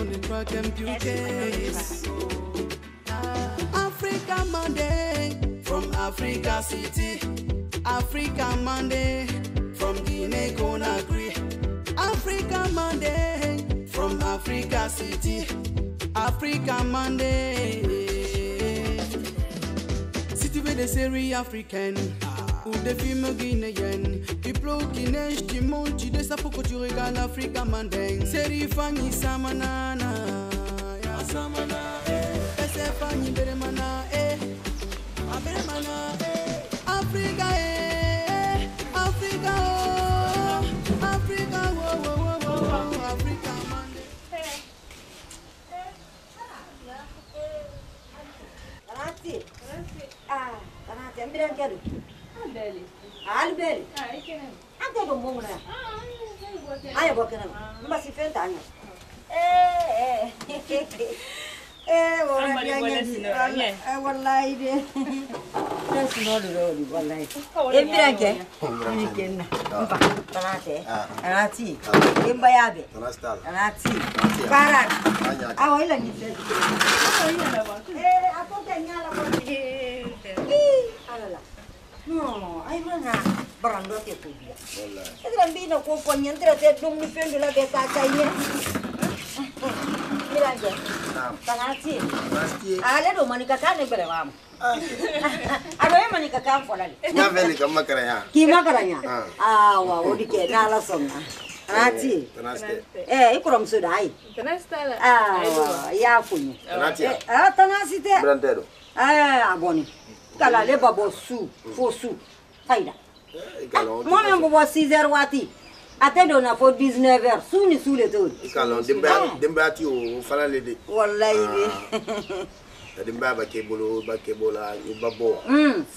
on the track and beauties. Africa Monday from Africa City. Africa Monday from Guinea Conakry. Africa Monday from Africa City. Africa Monday. City where they say African. Ou des films guinéennes, Diplo qui neige, tu montes, tu descends, faut que tu regardes l'Africa Manding. Série Fanny Samanana, Samana, eh, c'est Fanny Beremana, eh, Beremana, eh, Africa, eh, Africa, oh, Africa, oh, oh, oh, oh, oh, Africa Manding. Grazie, grazie. Ah, grazie, mi raccomando. Albeli. Albeli. Ah, e que não? Até do mundo né? Ah, eu vou querer. Ah, eu vou querer. Não vai se enfrentar não. É, é, vou ganhar. É o live. Não se não do live. É bem que é. Não que não. Não para. Parate. Parati. Embayabe. Parati. Parar. Ah, olha ali. Olha lá. É, a pouco é nhala porque. Ih, olha lá. No, ay mana berandot ya tu dia. Boleh. Sekarang bina kokonya terus dong di film dulu beta cahaya. Bilang je. Tanasi. Tanasi. Ada dong manika kan yang berlewam. Ada yang manika kan folali. Yang beli kama keranya. Kima keranya. Ah, wah, udik na langsung. Tanasi. Tanasi. Eh, ikut ram sudai. Tanasi lah. Ah, ya punya. Tanasi. Ah, tanasi deh. Berantero. Ah, aboni. Kala leba bosu, fosu, faida. Moi même bobo 6h wati. Attendons à 19h, souni sous le tour. Kala demba ti o fala lede. Wallahi. Demba ba kebolo, ba kebola, babo.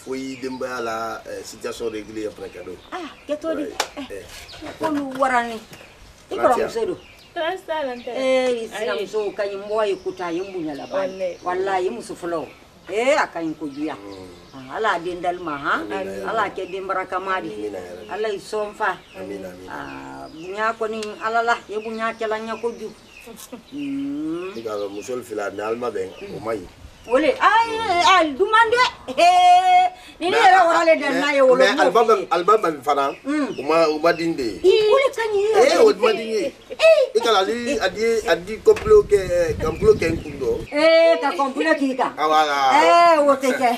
Foi demba la situation réglée après cadeau. Ah, keto di. Konu warani. Ikoram sedo. Transtalante. Eh, islam so kayimbo yikuta yimbunya la ba. Wallahi musuflo. Eh, akan kujuya. Allah dendal maha, Allah kedim berakamadi, Allah isomfa. Bunya kau ni Allah lah, ya bunya celanya kuju. Jika musul filan alma beng, umai. Boleh, ay, dumande. Heh, ni ada orang le dan naya ulung. Album berfana, umat dindi. Boleh kanye. Eh, umat dindi. Ika lali adi komplo ke kundo. Eh, tak komplo kita. Awala. Eh, woteke.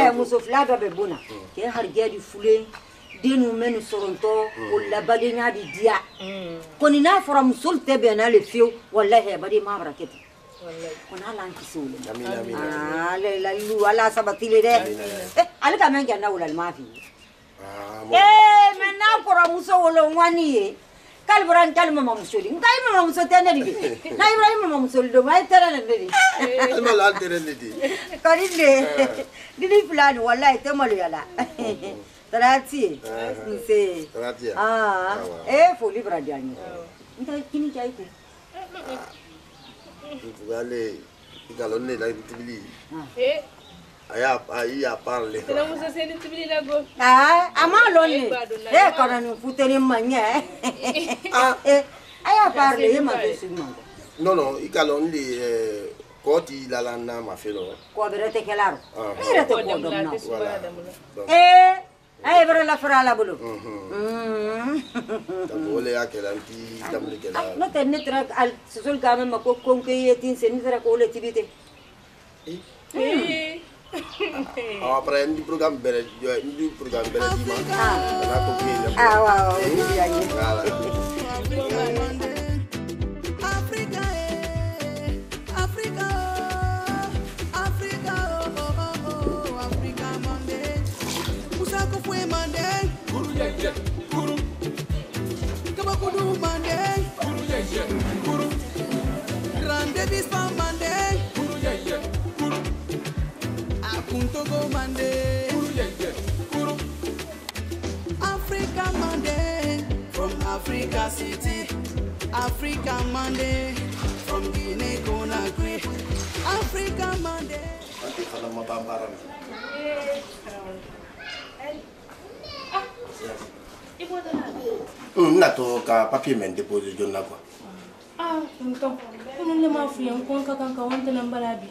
Eh, musafir ada berbuna. Kita harga di fulen. Dénommé nous serons tôt pour la balena di dia. Quand il n'a pas musul tebena le fio, wallah ya bari ma braket. Kuna lanki sulu. Ah, lalu Allah sabatile deh. Eh, alat kami yang nak ulang maafi. Eh, mana korang musuh ulang wani? Kalau beran kalau mama musuh ding, kalau mama musuh tiada ni. Kalau beran mama musuh dong, saya tiada ni. Malah tiada ni. Kalau ni ni pelan wallah itu malu ya lah. Terhati, nse. Terhati. Ah, eh, foli beradiannya. Entah kini cai tu. Bukanlah, kalau ni lagi tibili. Eh, ayah parle. Kalau musa seni tibili lagu. Ah, amal loli. Eh, kalau ni puteri manja. Ah, eh, ayah parle ni macam semua. No, kalau ni koti lalana mafelo. Kau berete kelar. Berete kau domna. Eh. Ay berala ferala bulu. Tambole akelanti, tambole kelar. No terne trak al susul kami makuk kongkeye tin seni trak oleh tibete. Awak pernah di program beres, di program beres di mana? Karena aku pilih. Awal. Guru, kama kudu Monday. Guru yeah, Guru. Grande bispa Monday. Guru yeah, Guru. Apunto go Monday. Guru yeah, Guru. Africa Monday from Africa City. Africa Monday from Guinea Conakry. Africa Monday. Nanti kalau mau bambaran. Ibu dah nak. Nak tu kah papi mendeposi jurnal aku. Ah, Então, eu não lembro fui um conca canca ontem na Balabi.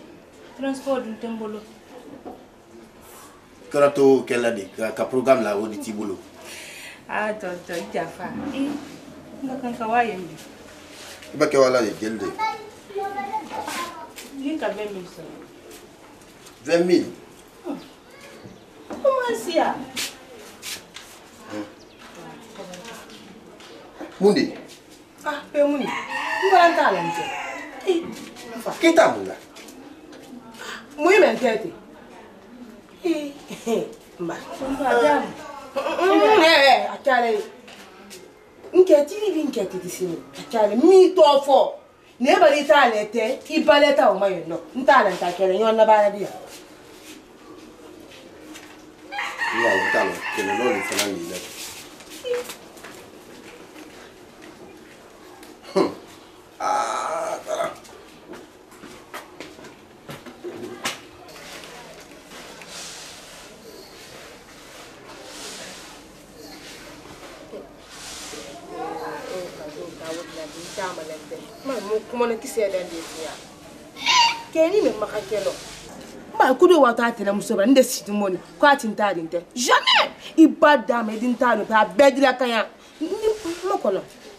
Transporte um tembolo. Carato que ela de, que programa lá o de Tibolo. Ah, tonto, já fa. Não canca vai ainda. E para que ela de gelde? Liga 20.000 só. 20.000. Como assim? Mundi. Ah, pelo mundi. Não tá lento. E quem tá munda? Muito mentete. E mas não adam. É, aquele. Inquiete de cima. Aquele muito ofo. Nebali tá lente e baleta o maior não. Não tá lento aquele, não na baladia. Não tá lento, que não lhe falando. Jamais il bat d'âme et d'une table, pas bête de la caille.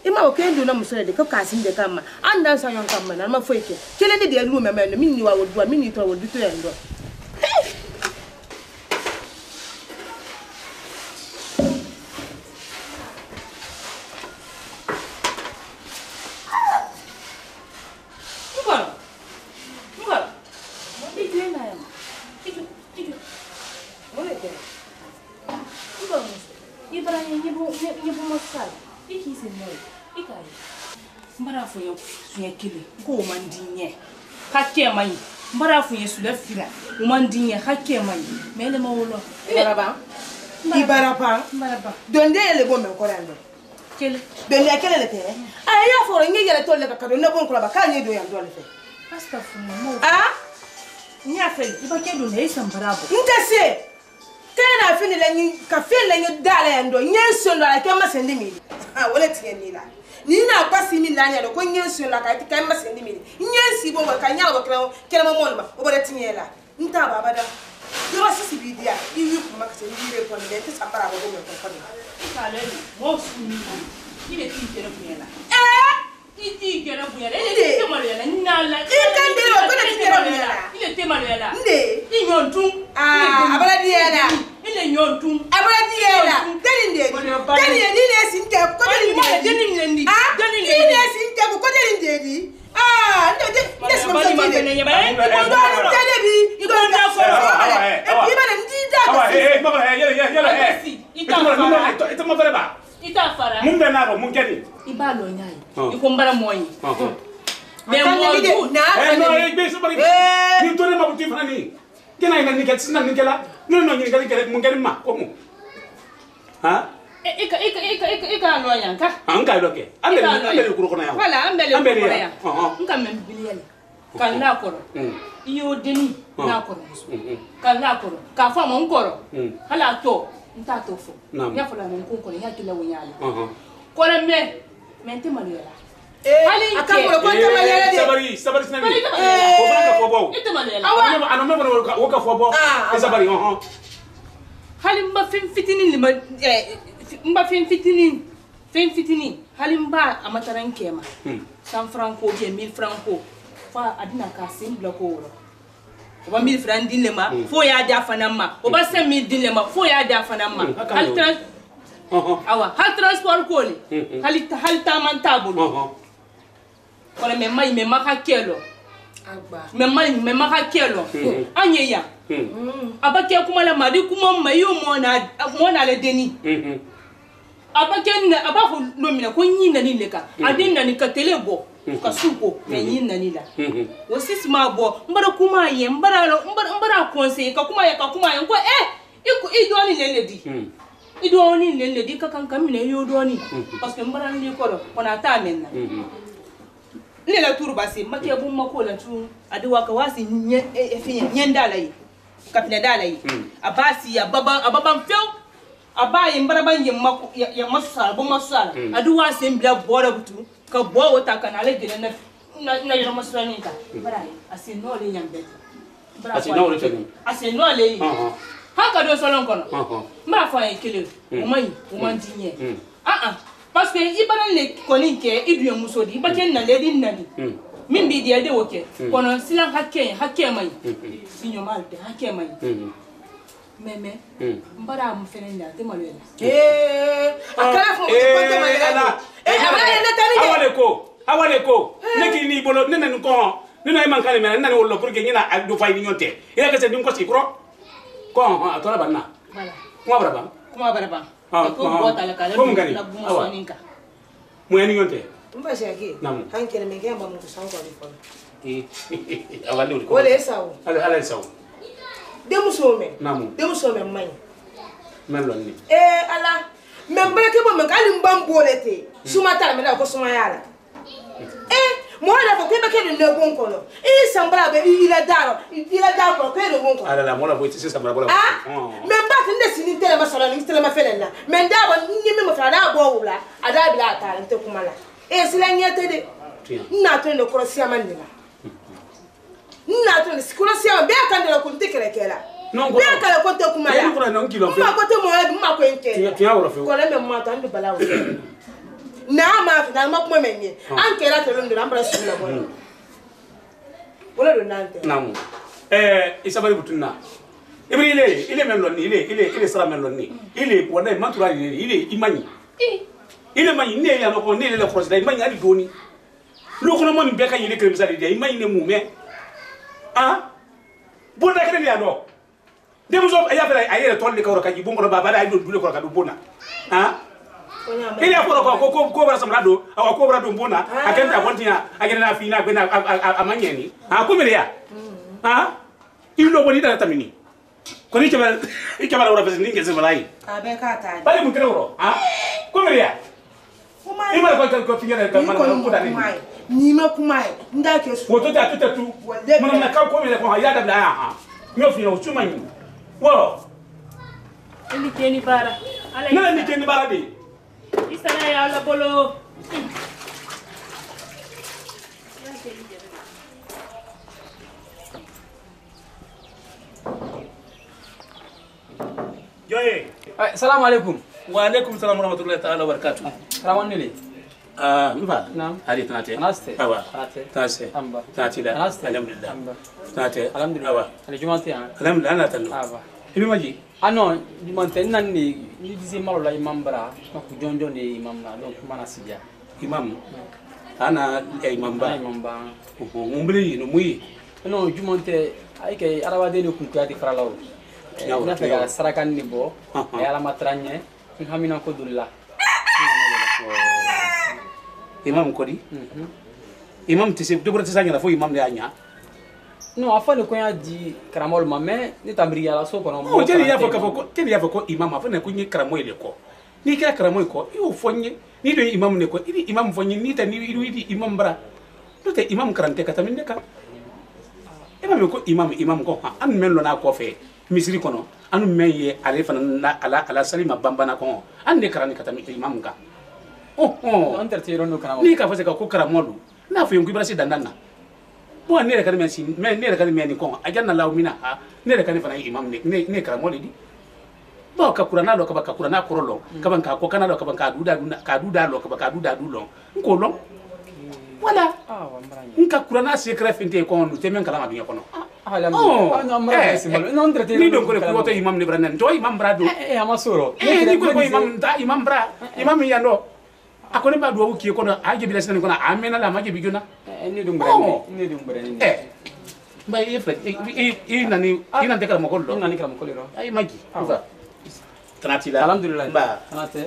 Et ma aucun de nos de Caucasine de Gamma, and dans sa young camman, and ma fouette. Quel est le loup, même le mini, ou doit mini, ou du tout. Go Mandine. Hacker my Marafu, you should have filler. Mandine, hacker my Melamolo. Baraba, Baraba, Baraba. Don't they let woman corrando? Kill the Nakele. I am for a nigger told the Carolina Boncola. Can you do and do anything? Ask her for more. Ah, nothing. If I can do nation, Barabo. You can say, can I feel like you can feel like you die and do yes sooner? I can't send me. I will let you need. Nina passé mille années de cognons sur la carte, quand même, c'est mille. Il n'y a si bon qu'à n'y a pas qu'à mon moment, au bas de Tiela. N'taba, madame. Je vois si bien, il y a pour Max et lui répondre, et tout ça par rapport au monde. Il est dit que le Piela. Eh, il dit que le Piela, il est témoignage. Il est témoignage. Il y a un tout. Ah, Abradiana. Nyon tum abadiela delinde delinde nesinte ko delinde ah nesinte ko delinde ah ndode ndese mo tele ngondoro telebi igonda foro e bibana ndida ko baba yala ita mo fara ba ita fara munda naro mungedi ibalo nyai ikombara moyi me mo na e gbe so bari ni tole ma buti fani kena ina nikela sina nikela no nikela kele mungela ma komo ha eka no yanka anka loke ambele kuroko na ya wala ambele kuroko ya nka mbiliele kana koro iyo deni na koro kana koro ka fa mo nkoro hala to nta to fo ya fola mo nkoko ya kila wonyala kore me te manuela Sabari, na minha. Não, Olha minha mãe raquelo, minha mãe raquelo, anheia, abaque como ela mariu como maior mona le deni, abaque nomina conhece nani leca, adem nani catelebo, casuco, conhece nani lá, vocês mabo, embora como aí, embora conhece, como aí, eu doa nem leledi, cacam caminha eu doa nem, porque embora não lhe coro, quando ata mena Lela turbasi makia bom makola tu adewa kawasi nyenda lai kapina dalai abasi ababa fio Aba yimbarabanye mako ya masara bo masara aduwa sembla bora butu ka bo wota kana le de na yero masara ni ta bara asino le nyambe asino le tegu asino le haka do solon kono ma fa ekele o man dinye parce que ibaran le koninke idu musodi baken na le din nani min bi de woke kono silan hakke mai sinyo mal de hakke mai Meme, Madame Fernanda, de Manuel. Eh, I can't afford to Demusome mãe. Meloni. Eh, ala, membra que bom, galim bambolete. Sumata me dá costumayala. Eh, mora porque me quer no bom colo. E sambraba ele dá por que no bom colo. Ala, mora porque se sambraba. Ah, membra que nesse nintele masala, nintele mafelela. Mendaba ni me mafala bo wula, ada bila ta nte kumala. E silanyete de. Na to no korosia mandela. Nathan, school of Siam, Beacon, the Kuntik, no, Beacon, what the Kuman, Kilo, now, my women, I cannot learn the number of school. What are it's about to now. Every day, 11 Ile ah, bon d'accord les ados. Des mousses ailleurs tournent les coracadis, bon pour baba, ils ne bougent pas du bon. Ah, il y a pour quoi couvre son brado, à couvre du bon. À quel temps on tient, à quel affaire on vient à manier. Ah, comment il y a? Ah, il nous bonit dans la tamini. Quand il te va avoir besoin d'une question valaille. Ah ben quand t'as. Pas de mouton ah, comment il y a? Il m'a pas encore fini de terminer le coup d'année. Nima kumai ndake woto ta tutetu mama ka ko mele ko hayada bla ha mi ofina o chuma ni wo ni keni bara de isana ya la bolo yoye assalamu alaikum wa alaikum salam wa rahmatullahi ta'ala wa barakatuh salamun nile mba hadi tunate awa tunase amba tunatila alhamdulillah amba tunate alhamdulillah awa alijumante alhamdulillah ana tanu awa ibi maji ano jumante nanni ni disi marola imam bara ko jonjon de imam na donc mana sija imam ana imam ba ko umbre no muyi no jumante ay kay arawa de ko kadi faralaw na fega sarakan ni bo yala matranye hamina ko dulla Imam Kori, Imam Tissé, tu pourrais t'engager la fois Imam Léania. Non, afin de quoi dit Kramol maman, n'est pas brillant la soie qu'on a. Oh, quel est le Imam afin de quoi ni Kramol le quoi, ni quel Kramol quoi, il faut ni de Imam le quoi, il Imam faut ni ta ni Imam bra, tu es Imam Kranté katamine ka. Imam quoi Imam quoi, an men lona quoi fait, misri kono, an men yé allez fana ala salima bambana kono, an ne Kranté katamine Imam ka. Oh, entertainer no kana. Ni ka fose ka ko karamolu. Na fo yongi brasi dandana. Bo anere ka men sin, men nere ka men ni ko. Ajanna lawmina ha. Nere ka ni fana imam ne karamolu di. Ba ka kurana lo ka ba ka kurana korolo. Ka ban ka ko kana lo ka ban ka duda lo ka ba ka duda dulon. Ko lo. Wala. Ah, wamranya. Nka kurana secret finte ko no temen kala ma dunya kono. Ah, la mo. No amra simol. No entertainer. Ni don ko ko to imam ne branan. To imam brado. Amasoro. Ni ko imam bra. Imam ya no. A connaît pas d'où qui est qu'on a dit blessé qu'on a amené la magie bigona. Eh, bah il fait il n'a déclaré mon col. Aïe magie. Tranquille là. Alhamdulillah. Bah.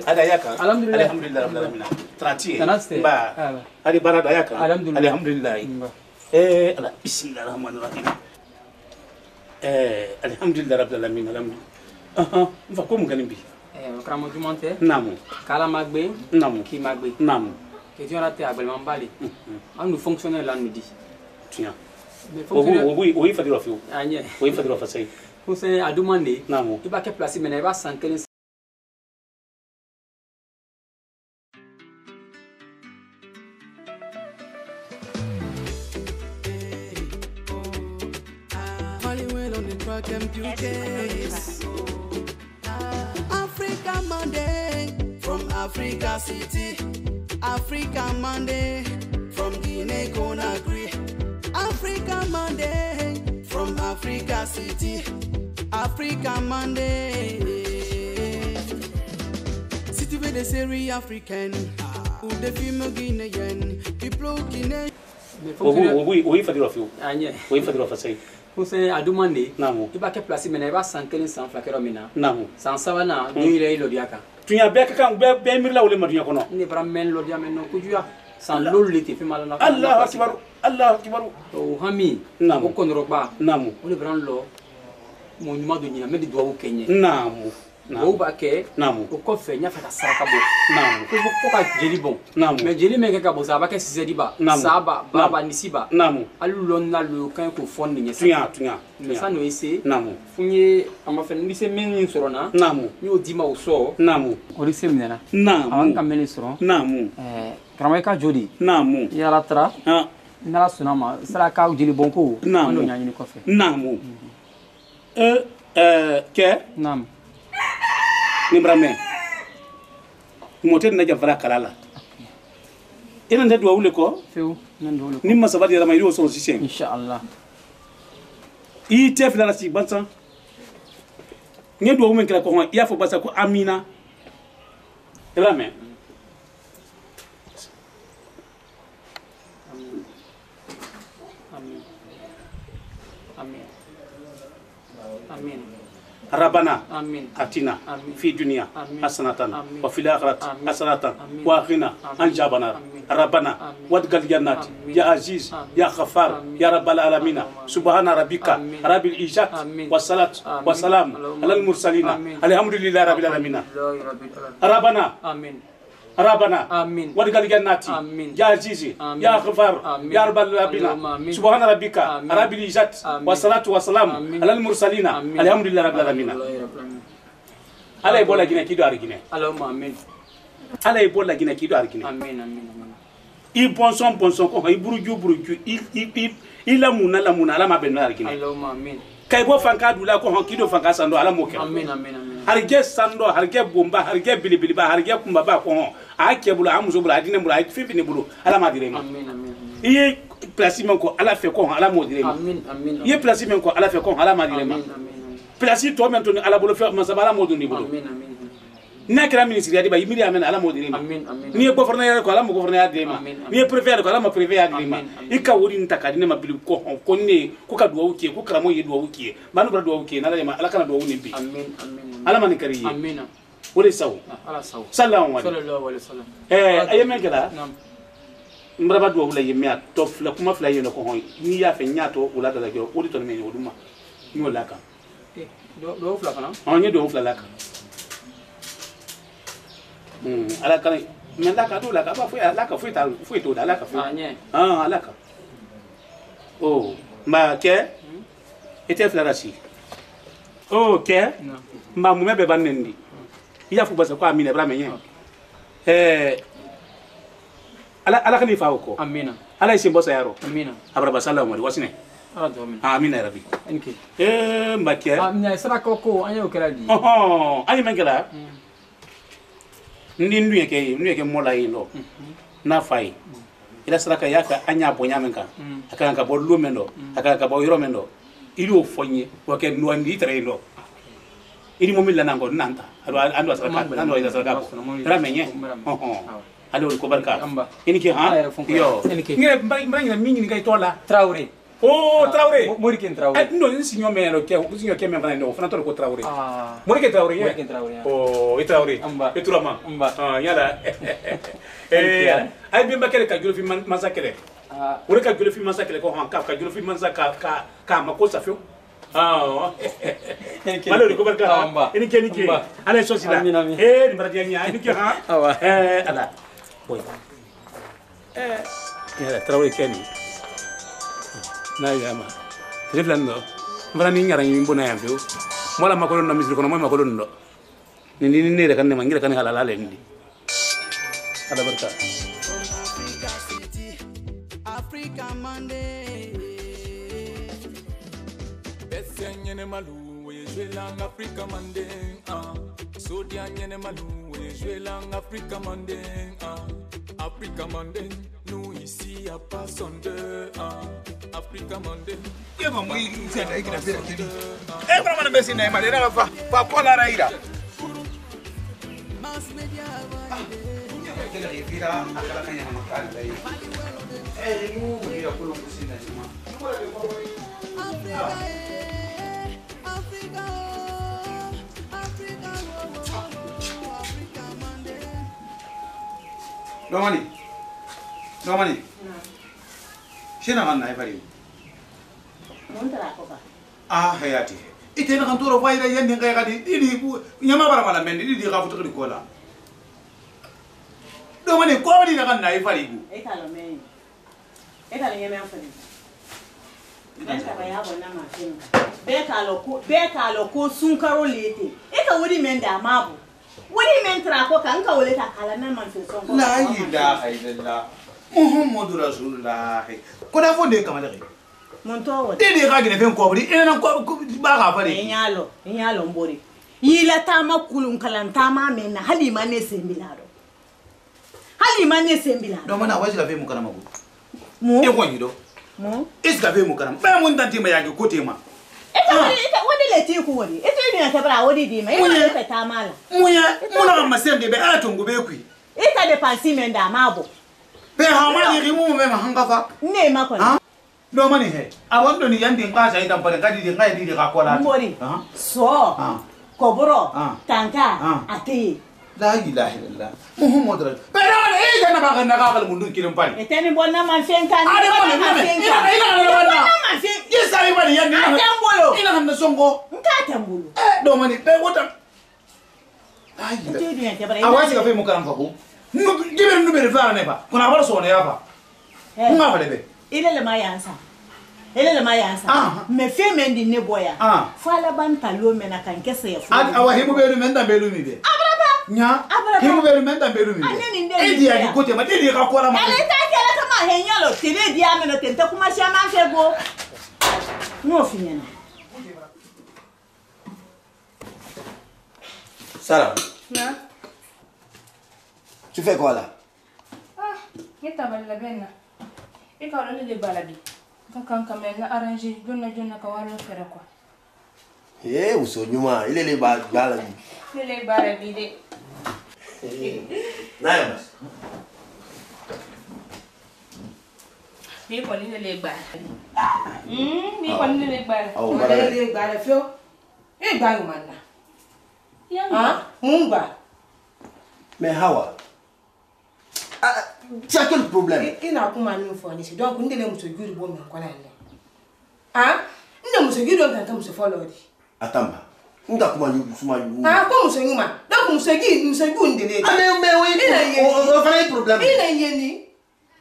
Adayaka. Alhamdulillah. Tranquille. Bah. Allez bara adayaka. Alhamdulillah. Eh, Allah. Bismillahirrahmanirrahim. Eh, alhamdulillah rabbil alamin. Alhamdulillah. On va comment gagner bi. Kramo du monté namu kala magbe namu ki magbe namu que tu as table mambali on nous fonctionnaire là nous dit tiens oui faire la fio ah oui faire la face on s'est demandé namu il va que placer mais il va s'enquêter Yes. Africa Monday from Africa City, Africa Monday from Guinea Conakry, Africa Monday from Africa City, Africa Monday. City where they say we African, who the female Guinean, people Guinea. Oui, oui, I do Monday. No, you back a place in a sunken in San Flacaromina. No, San Savana, do you lay Lodiaca? To your back, come back, Bamila, Limadiacono, never men Lodiameno, Cuja, San Luliti, Malana, Allah, oh, Hami, Namu Conroba, Namu, Oliveran Law, Munmadunia, Medido Kenya, Namu, Nobake, Namu, Coffee, Nafata Sakabo, Namu, Coca Jeribo, Namu, Jerimaka Bozabaka Zediba, Saba, Baba Nisiba, Namu, Alulona Lucan to funding a Triatria, Sanoise, Namu, Funye, Amafan Missy Meninsorona, Namu, you Dima so, Namu, Orisimina, Namanka Menisro, Namu, Krameka Jodi, Namu, Yalatra, Narasunama, Saraka Jeribonko, Namu, Namu, Namu. Nimbrame moten na javra kalala ina nda duwa wule ko feu nda wule nimma sabadi rama yiro so sisen inshallah i tef la si bansa nge duwa men kala ko ya fo basa ko amina rame amin amin amin Rabana, Amin. Atina, Amin. Fi dunia, Hasanatan, wa fil akhirat, Hasanatan, wa ghina, anjabana, Rabana, wadgal jannati, ya Aziz, ya Ghaffar, ya Rabbal Alamina, Subhana Rabbika, Rabbil Izzat, wassalat, wassalam, alal mursalina, alhamdulillahi Rabbil Alamina. Rabana, Amin. Rabana, Amin. Wadgal jannati, Amin. Ya Aziz, ya Ghaffar, ya Rabbal Alamina, Subhana Rabbika, Rabbil Izzat, wassalatu wassalam, alal mursalina, alhamdulillah Rabbil Alamina. Ala ibola gine kido arigine. Allahumma amin. Ala ibola gine kido arigine. Amin amin amin. Ibonson ko iburuju ilamuna ala mabenna arigine. Allahumma amin. Kaibo fanka dula ko kido fanka sando ala moke. Amin amin amin. Harge sando, harge bomba, harge bilibili ba, harge kumba ba ko ake bulu amuzo bulu adine bulu ake fifini bulu ala madirema. Amin amin. Iye placement ko ala fe ko ala modirema. Amin amin. Iye placement ko ala fe ko ala madirema. Amin amin. Placement to men to ala bulu fe masabala modoni bulu. Amin amin. Na kira ministre ya diba yimiri amen ala modirema. Amin amin. Niye gouverneur ko ala mo gouverneur direma. Niye préfet ko ala mo préfet direma. Ika wori ntakadine mabilu ko konne ko kaduwa ukie ko kramo yeduwa ukie. Manu bra duwa ukie na ala kana duwa unibi. Amin amin. Ala mani kariye amina wole sawu ala sawu sallallahu alaihi wasallam ayeme kala mraba do wole yemia tof la kuma fla yeno ko hon ni ya fe nyato wala da gero wodi ton me woduma ni wala ka do fla kana onye do fla laka ala kana men laka do laka ba fu ya laka fu ta fu to da laka fu laka oh ma ke était fla rashi OK mamu mebe banendi iya fu basa ko amina bra menye ala khalifa ko amina ala isimbo sayaro amina abra basallahu alaihi wasine amina rabbi enki mbake amina sara koko anyo keladi oh ayi mengela ndindu yake mola yino na fai ila sara kayaka anya bonya menka akanga bo lumendo akanga bo yoromendo ili ofonye wake nuandi trelo ili momila nango nanta ando asaraka ando asaraka ramenye alo ko barka ini ki ha yo ngire mbangina mingi ngai tola traure oh traure moriken traure ando ni sinyo melo ke sinyo ke membana ndo fana to ko traure moriken traure oh itraure eturama yala ay bimba kele ka julu fi masakele ore ka julu fi masakele ko hanka ka julu fi masaka ka makosa fio ah malori ko barka ini ke ala so sila ni maradia nya ini ke ha ala boy ya trawe ke ni na yama reflando mara ni ngara ni mbona yambe mola makolo na misri kono moy makolo ndo ni ne kan ne mangira kan halala lendi ala barka Africa Monday. Señor. nyene malou, we jouer langue Africa manding, ah. Sodia nyene malou, we jouer langue Africa manding, ah. Africa manding, nous ici y a pas son deux, ah. Africa manding. Y'a pas moyen de faire avec la vérité. Eh, comment on a baissé les malades là, va quoi la raïda? Domani, she na man na ifari. Muntara koka. Ah, hayati. Ite na kantoro vai da yendi ngai kadi. Didi ku nyama bara mala mendi didi kafu tukiri kola. Domani kwa didi na kan na ifari ku. Ita lo mendi. Ita lo nyama ifari. Ita ba ya bonna ma sinu. Beka lo ko sunkaro lete. Ita wuri mendi amabu. Wuri mentara koka nka oleta kala na manfeso. La ilaha illallah. Muhammadu Rasulullah. Kuna fonde kamala ke. Monto wodi. Dede ka gine fen kobri, ina nan ko ba ka fare. Inyalo mbori. Yila ta makulun kalanta ma menna halima ne sembilado. Halima ne sembilado. Do mana waji la fe mu kana magu. Mu. E gonyi do. Mu. Is ka fe mu kana. Ba mun tanti ma yage kote ma. Ita wodi leti ku wodi. Ita ni na tabara wodi di ma. Ina ta ta mala. Muya, muna ma sembe be ala tungu be ku. Ita de pansi menda mabo. Be hamani rimu me mahangava ne makona do mani he awon do ni yandi nka sai dan pare kadi de ngai di de kakola mbori so koboro tanka ati la ilaha illallah muhammadur pero ale e jana ba ganna ka mundu kirim pali eteni bonna man fenkan ade man fen yesari bali yandi tambolo ina hamna songo nka tambolo do mani be wota ai awasi ka fe mo kan faku no given no bere fara neba kuna abara so ne apa kuma balebe ile le mayansa me fe mendi ne boya fala ban talo me na kan kesa ya fu awahimu be menda be lumi be abraba nya abraba himu be menda be lumi be idi ya kote ma idi ka kola ma ele ta kele kama henyalo tele dia me no tente kuma sha ma fe go no finyana salam na. Tu fais quoi là? Ah, il t'a mal la benne. Il t'a rendu des balades. Quand on a arrangé, Donna Kawalo faire quoi? Eh, où sont les Il est les balades. Il est les balades. Naïma. Mais il est les balades. Mais il est les balades. Il est les balades. Il est les balades. Il est les balades. Mais Hawa. C'est quel problème? Il n'a pas mal fourni. Donc, on ne l'a pas se guider bon dans quoi là. Hein? On ne l'a pas se guider dans tant que se follow. Attends, on t'a comment nous sommes. Ah, comment se nous man? Donc on se guide, on se guide. Ah mais oui, on va faire un problème. Il est ni.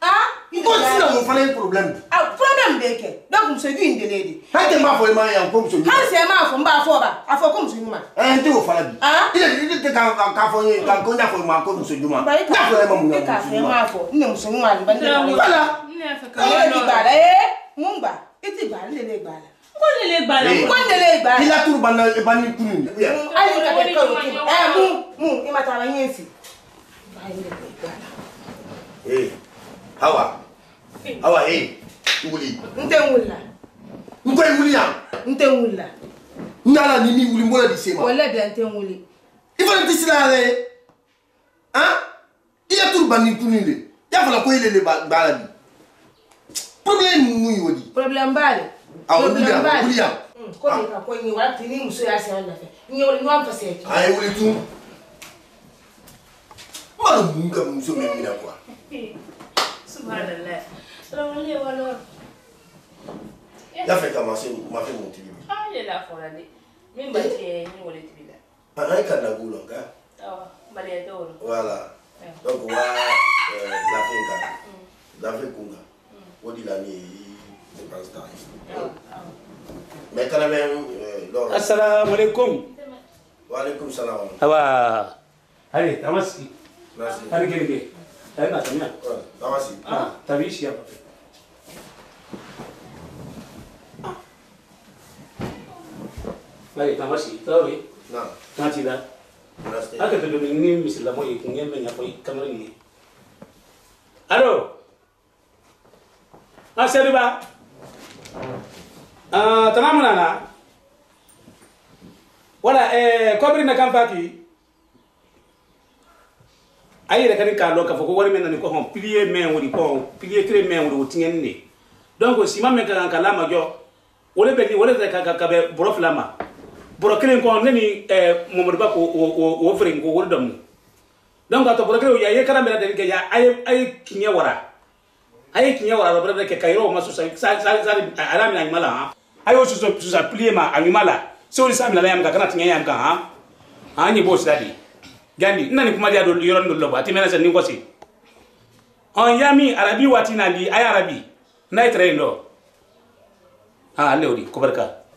Ah? Il faut sinon on va faire un problème. Ah, problème de quel? Donc on se guide de l'aider. Hein t'es pas vraiment un comme se. Hein c'est ma femme pas fort là. Ah faut comme se nous man. Hein tu vas faire là. Ah? Il est quand on est quand on a fait mal comme se nous man. Là vraiment mon gars. Il a tout banni pour nous. Il a fallu qu'on ait les balades. Problème, nous, il dit. Problème, balade. Ah, on dit, on dit. Quand il a quoi, il va tenir, monsieur, à sa main. Il y a une grande facette. Ah, il est tout. Moi, je ne sais pas, monsieur, mais il a quoi. Subhanallah. Il a fait commencer, il m'a fait mon télé. Ah, il est là, pour l'année. Même parce qu'il est là. Ah, il est là, pour l'année. Ah, il est là. Voilà. Donc on va la fin kunga. On dit la nuit, je pense pas. Mais quand même, l'or. Assalamu alaikum. Wa alaikum salam. Awa. Allez, Tamasi. Merci. Allez, Géré. Allez, Matamia. Tamasi. Ah, t'as vu ici, papa. Mali tamasi, tawi? No. Nanti dah. Pasti. Aku tu dulu ni misalnya mau ikungan menyapa kamera ni. Hello. Asal riba. Tanah mana na? Wala kau beri nak kampaki. Aye lekari kalau kau fokus orang mana ni kau hong pilihan mana orang kau pilihan kiri mana orang utingan ni. Donc si ma meka kalau major, oleh beli oleh lekari kabe borok lama, borok kiri kau orang ni memeriba kau offering kau orang. Donc atau borok kiri ya kerana mereka dari kerja aye kinya wara, berapa mereka kairo masuk sari alam yang malah. Ayo susah pilihan mana animala. So ini sambil ayam kagak nanti ayam kah? Ani bos tadi. Gani, nani kumadi adu yoran dulu ba. Ati mana seni kosi? Anyami Arabi watina di ay Arabi. Naik train lo. Ah, leori, kuberka.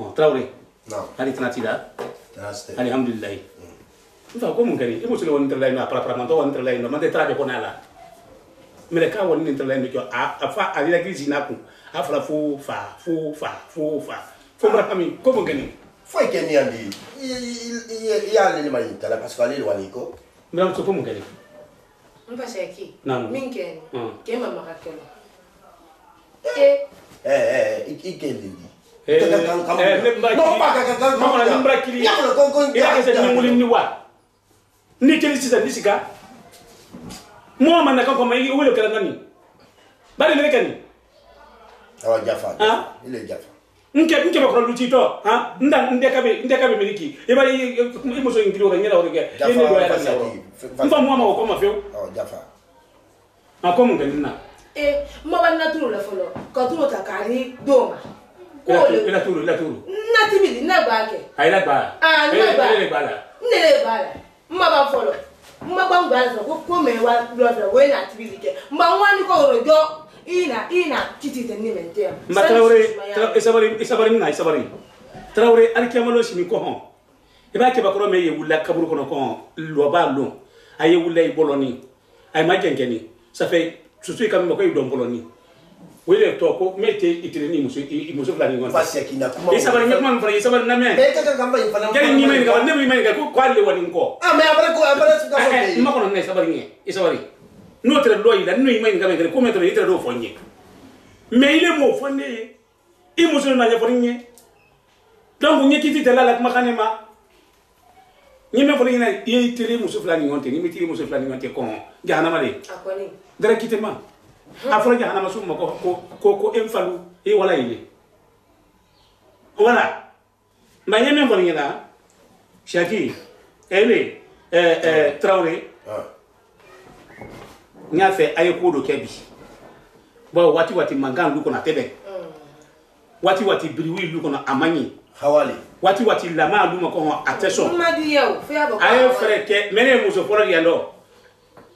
Oh, traure. No. Hari tenati dah. Tenasti. Alhamdulillah. Entah aku mungkin. Ibu sila wanita lain apa peramanto wanita lain lo. Mande terapi ponala. Mereka wanita lain tu. Apa ada lagi zinaku? Apa fufa. Kami, kau mungkin. Fai kini yang di, ia ni macam itu lah. Pasal ni luar ni ko. Mereka tu pun mungkin. Nampak saya ki. Mungkin. Kena makan kena. Ikan ni. Nampak kagak. Nampak kiri. Ia kerja ni mungkin ni wah. Ni kiri sisa ni sika. Mau mana kau pemain ini? Uwe kerana ni. Balik mereka ni. Awak Jafar. Ah, ini Jafar. Nunca me acuerdo luchito, ¿ah? Nunca me mediki. Y para ir, hemos oído incluso que era o que. Ya fue. Nunca mamá o cómo fue. Oh, ya fue. ¿A cómo que nina? Mamá naturo la folo. Cuando uno está cari, doma. ¿Cuál? La turo. Nati mili, na baque. Ahí la ba. Ah, na ba. Nele bala. Mamá folo. Mamá un bala, ¿cómo me va bloquear? Bueno, nati mili que. Mamá ni con rojo. Ina, kiti teni mentia. Mas traure, traure, alikiamalo simi kohon. Eba kebakoro meye wula kaburu kono kohon, luabalon, aye wula iboloni, aye majenkeni. Ça fait, surtout quand même quand il donne boloni. Oui le toko, mais itireni museu la ningon. Fasi kina kuma. Isabari nyakuman fari, isabari namen. Eka kamba ifana. Kani nimeni kamba, nebu nimeni kaku kwali waninko. Ah mais abara suka fasi. Imakono ne isabari. Nous traitons l'oeil, nous imaginons quand même comment traiter le fournier. Mais il est mort fournier, il mousse le manier fournier. Donc vous n'y quittez là la macanema. Ni même fournier, il tire mousse flanigante, ni mettre mousse flanigante con. Jahanamale. Accolé. D'ailleurs quittez moi. Après Jahanamasou mako koko enfalou et voilà il est. Voilà. Mais ni même fournier là. Chaki, elle est Traoré. Nya fe ayekudo kebi bo wati mangan luko na tebe wati briwi luko na amanyi hawali wati lama luma ko attention madi yew fe abo ay freke mene muso foro yalo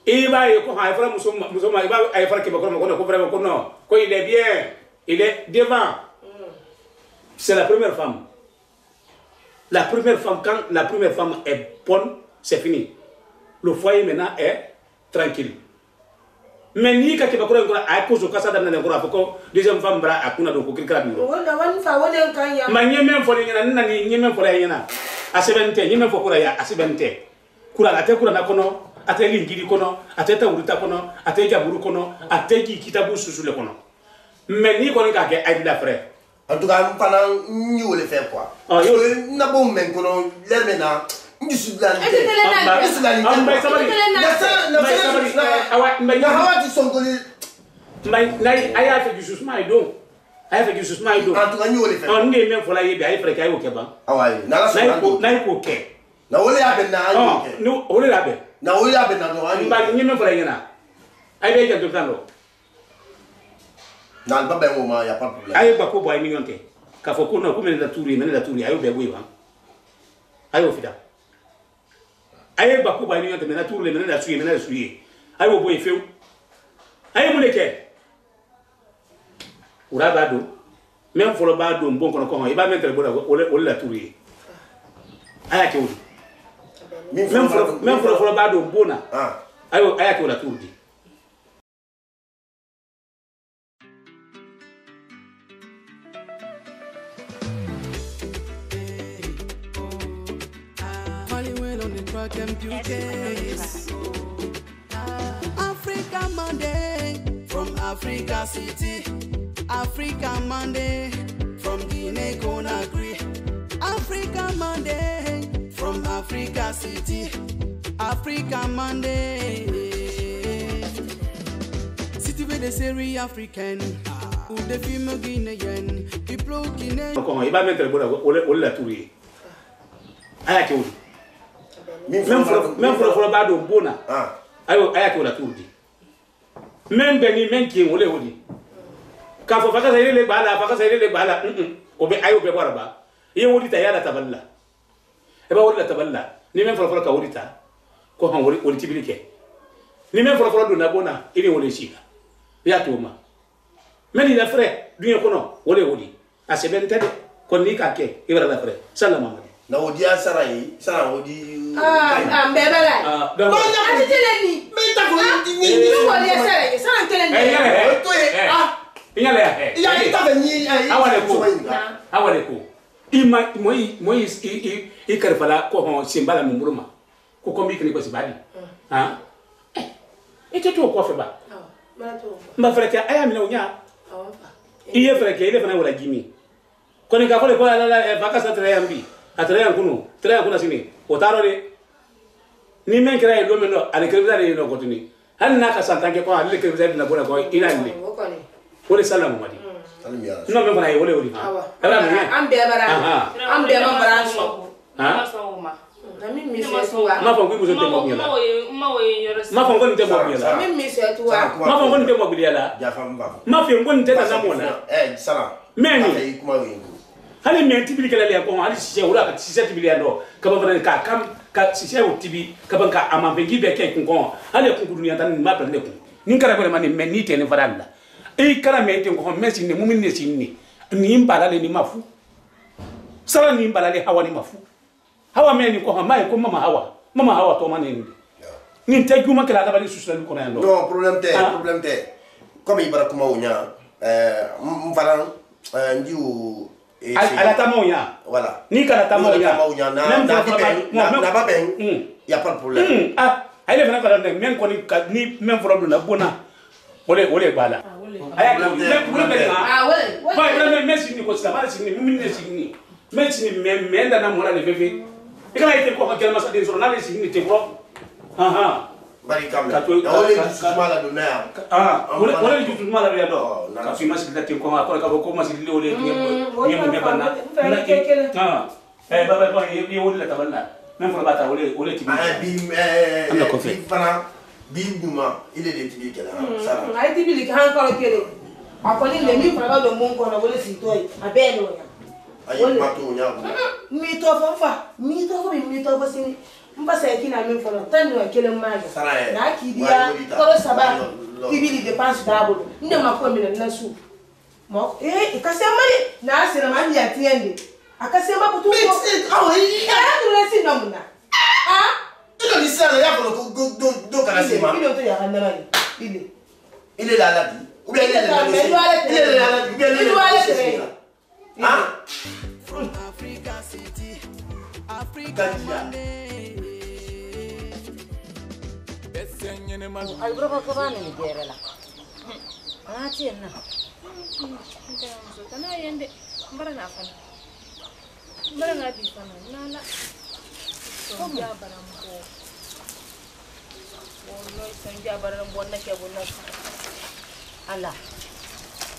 iba yeko ha foro muso ma iba ay freke ba ko vraiment ko non ko il est bien il est devant c'est la première femme quand la première femme est bonne c'est fini le foyer maintenant est tranquille. Mais ni quand tu vas courir encore, à cause de ça, dans les cours, pourquoi deuxième femme bras à courir dans le cours grave. Mais ni même pour les gens, ni même pour les gens. À 70, ni même pour courir à 70. Courir à tes courir à kono, à tes lingiri kono, à tes taourita kono, à tes jaburu kono, à tes kitabou sous le kono. Mais ni quand il y a des frères. En tout cas, nous parlons nous les faire quoi. N'a pas même kono l'air maintenant. Aye bakuba ni yote mena tule mena suye aye wobo ifeu aye muleke urabado mem folo bado mbonko nkono iba mentre boda ole la tule aye ke uli mem folo bado mbona aye ke ola tule. the broken beauties. Africa Monday from Africa City. Africa Monday from Guinea Conakry. Africa Monday from Africa City. Africa Monday. City with the Seri African. Ou des films guinéens. People Guinée. Comment il va mettre le bon à tourner? Ayaki ou? Même pour le bado bona. Ayo ayaki ou la tourne. Même Benny même qui est olé ou dit. Quand faut faire ça il est bala, faire ça il est bala. Obe ayo be voir ba. Il est olé taïa la taballa. Eh ben olé la taballa. Ni même pour le ka olé ta. Ko han olé tibilike. Ni même pour le dona bona il est olé chiga. Ya toma. Mais il a frère, lui on connaît, on est ouli. À ses belles têtes, qu'on n'y qu'à qui, il va la frère. Ça la maman. Non, on dit à Saraï, ça on dit. Ah, mais voilà. Bon, on a dit l'ennemi. Mais t'as voulu dire. Nous on dit à Saraï, ça on dit l'ennemi. Ah, il y a l'air. Il y a l'air. Ah, voilà les coups. Ah, voilà les coups. Il m'a, moi, il carpe là, quoi, on s'emballe à mon boulot. Quoi, comme il crée pas si bali. Hein? Et tu trouves quoi faire bas? Ma frère, tu as mis l'oignon. Il est vrai qu'il est venu à la Guinée. Quand il a fait les vacances à Tréambi, à Tréambi, Tréambi, au Taroré, ni même créé l'homme à l'écrivain de l'opportunité. Elle n'a qu'à s'entendre qu'on a l'écrivain de la bonne voie inanimée. Pour les salons, on m'a dit. Non, mais voilà, il voulait vous dire. Je ne sais pas. Hawa meni kwa hamaye kwa mama hawa toma nende. Ni teguma kila adabali susuleru kona yendo. No problem te, kama ibarakuma unya, mfala ndiyo. Alatama unya. Wala. Ni kalatama unya. Na bapen, ya pa problem. Ah, haile vana kwa nende, men kwa ni men vora bluna bona, ole bala. Aya kwa problem. Ah ole. Kwa problem men sini kwa sila, sini mumine sini, men sini men dana mwana leveve. Et quand il était quoi, quel massacre des journalistes, il était quoi? Ah ah. Barikam. On est tous mal à donner. Ah, on est tous mal à donner. Quand tu m'as dit que tu es quoi, après quand on commence à dire on est bien, bien banal. Ah, eh bah il est où la tabana? Même pour la bataille, on est timide. Ah bim, on a confié. Bim douma, il est timide là. Ça. On a été timide encore quelqu'un. Après les nuits, on a le monde qu'on a volé sur toi, à peine on y a. Il est là. Ah, from Africa City, Africa Monday. I grew up in Kerala. Ah, see na. Kana yende, barana fan. Barana di fan, nala. Sonja barambo. Wono sonja barambo na kya wono. Allah.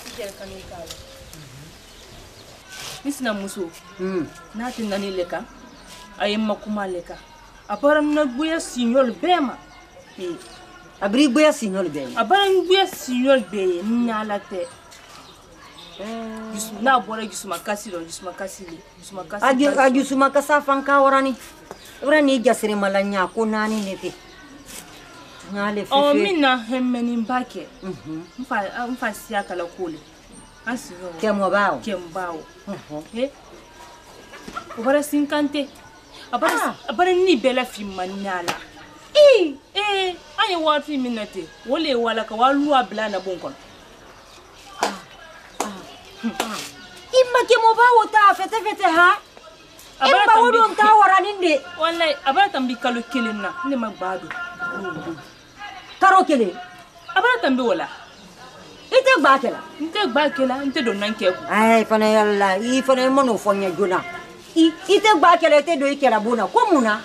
Ijer kanikalo. Nisina muso, na tinani leka, ayema kuma leka. Apara mnaguya signal bema, abri guya signal bema. Apara mguya signal bema, mnyalate. Na abora jusuma kasi. Ajusuma kasa fanka orani jasiri malanya kunani nete. Ngale fefe. Oh mina hemeni mbake, mfa siaka la kule. Kembao. Eh? Obara sinkante. Abara ni bela filmanala. Eh, anye wa filminate. Wole wala ka walu abla na bonkon. Imma kembao ta fete ha. Embaudum tawaran inde. Wallahi abata mbikalo kelenna ne magbado. Taro kele. Abata mbi wala. Ite gbakela. Inte gbakela inte donanke ku. Ai fana yalla I fana mono fonya jona. Ite gbakela te do ikela bona komuna.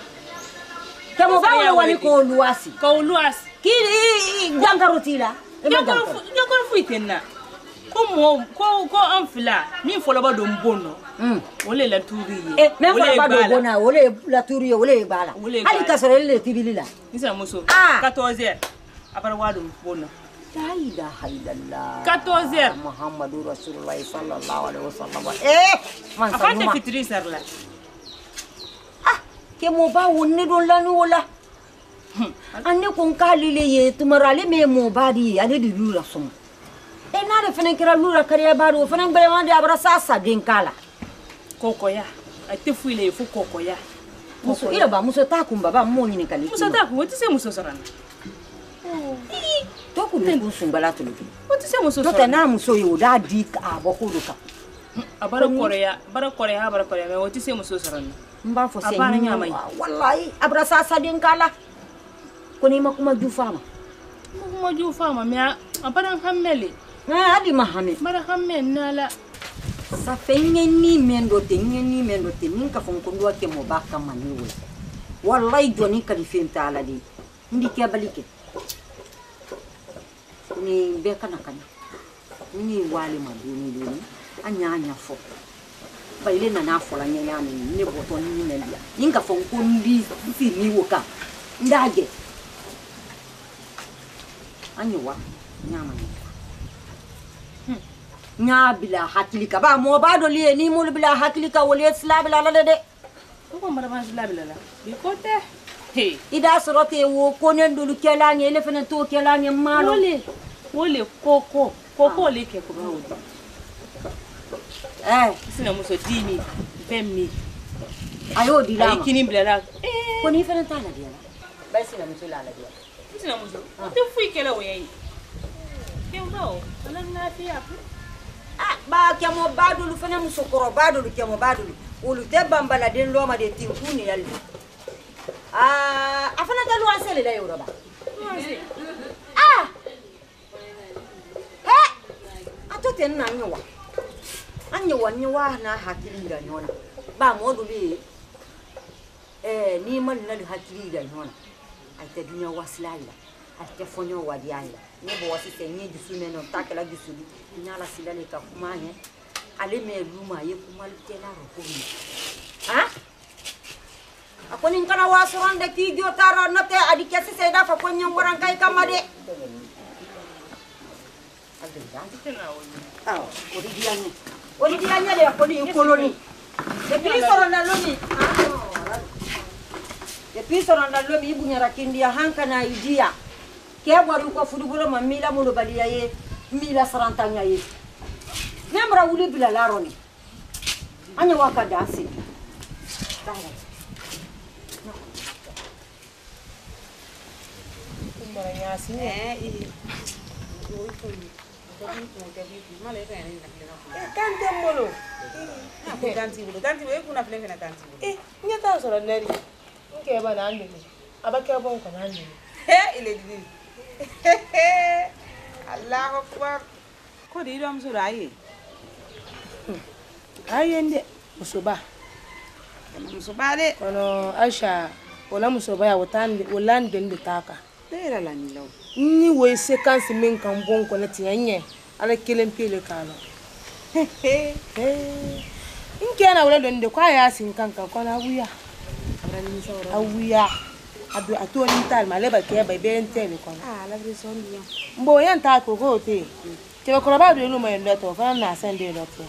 Tamo bawe wali ko luasi. Ko luasi. Kiri jangarotila. Jangarofu itenna. Ko amfila min foloba do mbono ole la turi e men foloba do bona ole la turi ole bala ali kasere le tibilila isa muso 14h abar wadu mbono la ilaha illallah 14h muhammadur rasulullah sallallahu alaihi wasallam eh man afande fitrisar la ke mo ba wonni don lanu wala anne kon kalile ye tumarale me mo ba di ale di dura som Enare fenekira lura kariya baru fenen belemande abrasa sa dinkala kokoya atefuile fu kokoya muso ira ba muso takumba ba moni ne kali muso taku woti se muso sorana to ku ne muso ngala to luki woti se muso sorana to tana muso yo da dik abokuruka abara koreya abara koreya woti se muso sorana mba fo se nyanya mai wallahi abrasa sa dinkala koni makuma jufama mia abara hammeli Ah, adi mahame. Mahame nala. Sa fenye ni mendo tenye ni mendo tenin ka fonkondwa ke mobaka maniwe. Wallahi joni ka difenta aladi. Ndi ke balike. Ni beka nakana. Ni wale maduni duni. Anya fo. Baile na nafo la nyanyani ni botoni ni melia. Ninga fonkondi si niwoka. Ndage. Anyowa nyama ni. Nya bila hakilika ba mo ba do liye ni mul bila hakilika wole slab la la de ko mara ban slab la la bi kote he ida sorote wo konen dulu kelani ele fene to kelani malo wole koko le ke ko ba wodi eh sina muso dini femmi ayo dila ay kini bila la ko ni fene tana dia la ba sina muso la la dia sina muso te fui kela wo yayi ke wo ala na fi apu Ah, ba kemo badulu fana musokoro badulu kemo badulu ulute bambala den loma de tinkuni yalli Ah, afana dalu asele la yoroba Ah Eh atote nna nyowa anyowa nyowa na hakili da nyona ba moduli eh ni man na hakili da nyona aite dunya waslala aite fonyo wadiani nebo wasise nyeju suneno takela gisudi nyala silale ka kumanye ale me luma ye kumalutela rokomi ha akoni nkana wasorande ki diotaro note adikesi seda fa konnya moran kai kamade adinga tena woni ah odidianye le akoni koloni de pisoro na lomi ibunyara kindia hanka na idia kebwa ruko fudugolo mamila mulo balia ye mila sarantanya ye nemra wuli bila laroni anya waka dasi dala kumara yasi eh I yo ikoni ko Allahu Akbar. Ko di dom so raye. Aye nde musoba. Musoba de kono Aisha wala musoba ya wotande olande nditaka. Tera la ni law. Ni we sequence men kan bon ko na tianye ala kelen pele kala. Inke na wala donde kwa ya sin kanka kona wuya. Awuya. Ado atoni tal maleba ke ba benteni kono ah la reason bien mbo yanta ko gote ke ko la ba do no me ndo to fa na sende do ko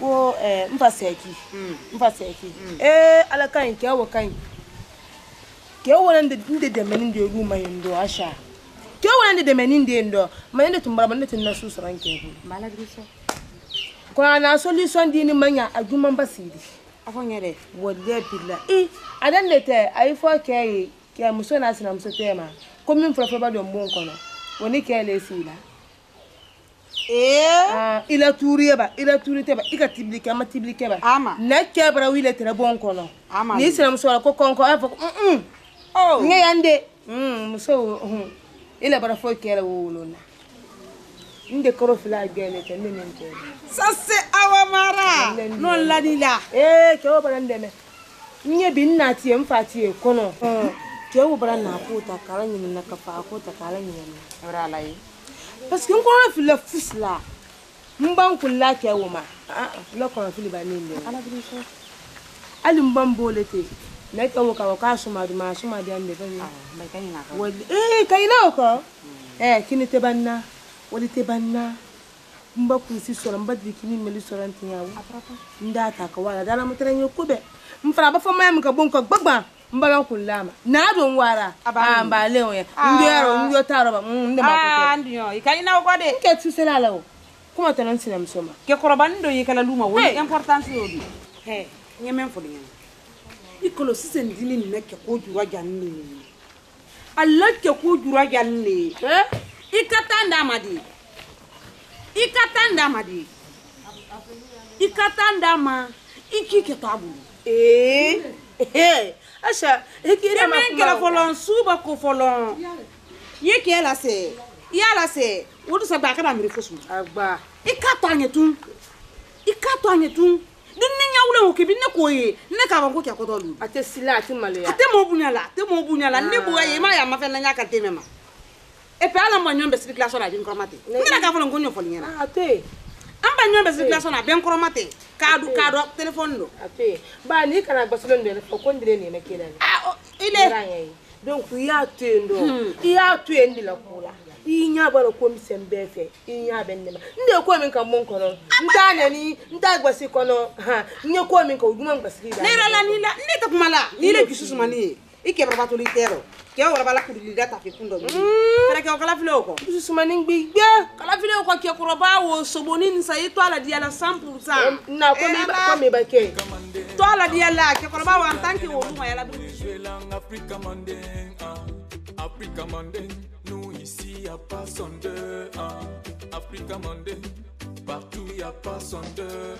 ko mfaseki eh ala kan ke wo kan ke wo nde de menin de ru me ndo asha ke wo nde de menin de ndo me ndo tumbara me ndo na su suran ke mala griso ko na solution dini manya ajuma mbasidi afonyere wo de billa eh adan lete ai fo ke ya muso na sina muso tema komin fura fura ba don bon kono woni kele sila Il a touré ba, il a touré ba, il a tibliqué ma tibliqué ba. Ama. N'importe quoi il est très bon kono. Ama. Ni si la muso la coco encore, oh. Ni yande. Muso. Il a bara foi qu'elle ou l'on. Une des corofla gêne est une mentelle. Ça c'est Awamara. Non la ni la. Qu'est-ce qu'on demande? Ni est bien nati, on fatie kono. Qu'est-ce qu'on bara na kota kalani na kapa kota kalani na. Ora lai. Parce que on fait la fousse là. Mbanku la kia woma. Là qu'on fait le banimbe. Allez mbambo l'été. N'est-ce pas que quand suma de ande ben. Mais kaina ka. Kaina ko. Kini tebanna. Wali tebanna. Mbaku si sura mbadri kini meli sura ntiyawo. Ndata ka wala dala mutrenyo kube. Mfara ba fama yam ka bonko gbagba. Mbala kulama na don wara amba lewo ya ndero ndio taroba ndema ko ndio ikaina ko de ke tsela lawo kuma tanan sina msoma ke korobani do yikala luma wo importance yodi he nyemen fo nyen ikolo sisen dini ne ke ko jura janni Allah ke ko jura janni ikatanda madi ikatanda ma ikike tabu Acha, il y a folon souba ko folon. Ye ki ala se. Yala se. Wodu sa ba ka ba mi fosu. Agba. I ka to anyetun. Din nya wule o ke bi ne ko ye. Ne ka ba ko ke ko to lu. Ate sila ati male ya. Ate mo bunyala. Ne bo ye ma ya ma fe na nya ka te me ma. E pe ala mo nyombe sibikla so la jin ko mate. Ne ka folon ko nyo folon nya. Ate. Amba nyombe sibikla so na ben ko mate. Kadu téléphone no afi ba ni kana gbasolon de ko kondire ni na kila ile donc ya tendo ya twendi la kula inya ba ko mi sembe fe inya benema nde ko min kan mon kono ntana ni nda gbasi kono ha nye ko min ko dum gbasi da ni la ni ta kumala ni le jusu mani ike baba to litero ke o baba la ku li data fe kundo para ke o kala filo ko jusu mani gbigbe kala filo ko ke ko roba wo soboni ni sayi to ala dia la 100% na ko mi ba ke to ala dia la ke ko roba wa tanki wo dum ya la Africa Monday nous ici a pas son deux Africa Monday partout y a pas son deux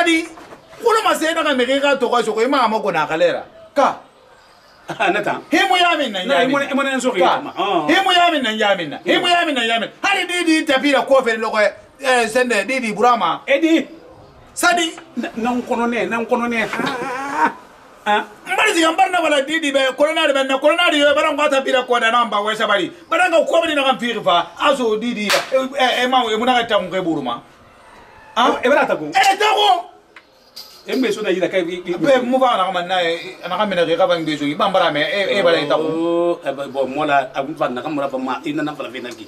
Sadi, kono masena ka mekeka toka soko ima amoko na kalera. Ka. Nata. Hemu yamin na nsoki ama. Hemu yamin na yamin. Hali didi tapira kofeli loko sende didi burama. Edi. Sadi, na unkonone. Ah. Mbali zigambar na wala didi be kolonari be na kolonari yo bara ngata pira kwa na namba wesa bali. Bara ngakobini na kampirifa aso didi ema munaka tamke buruma. Ah, e bela tago. E mbeso na yida kai be mo ba na manna na ka mena ga ba mbeso yi bambara me e bela tago. Bo mola abu fa na ka mura ba ma ina na fala fenaki.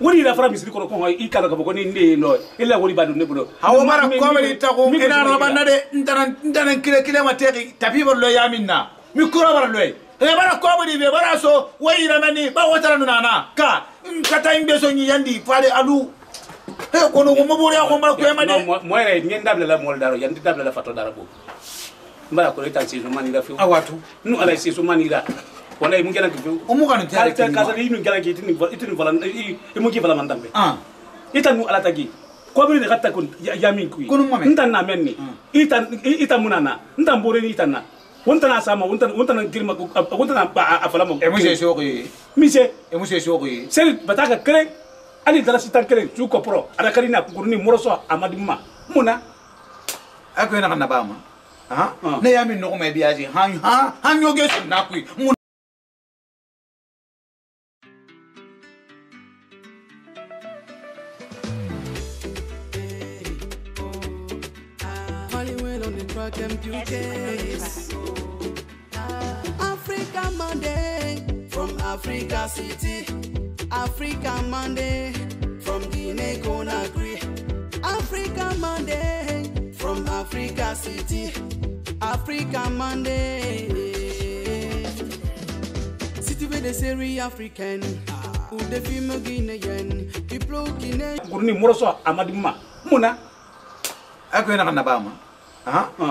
Wori la fara misri ko ko i ka ga ko ni ndi lo. Ila wori ba do ne bulo. Awu mara ko meli tago ina na ba na de ntanan kile materi tapi bo lo yaminna. Mi ko ra ba lo e. E bara ko be bara so wori ra mani ba wotara nana ka. Kata mbeso nyi yandi fale alu kono ko mabore ya ko mara ko yema de moire nyen dable la mol daro yan dable la fato darabo mbara ko tan si zumani la fi awatu nu ala si zumani la wallahi mun gena ko umu kanu tare ka ka ni mun gena ki itini falan e mun ki falan mandambe itanu ala tagi ko buri de katta kun yamin ku ntan na menni itan munana ntan bore ni itan na wontana sama wontana girma ko wontana afala mo e musse shoki sel bataka kre Ali dala sitan kelen tu kopro ada karina kukuruni moroso amadima muna aku enak na ba ma Ha? Ne yami no me biazi. Han yoge na kui. Africa Monday from Africa City. Africa Monday from Guinea Conakry. Africa Monday from Africa City. Africa Monday. City where they say African. Ou de film Guinéen. People Guinea. Kourni moroso amadima. Muna. Ako na kanabama.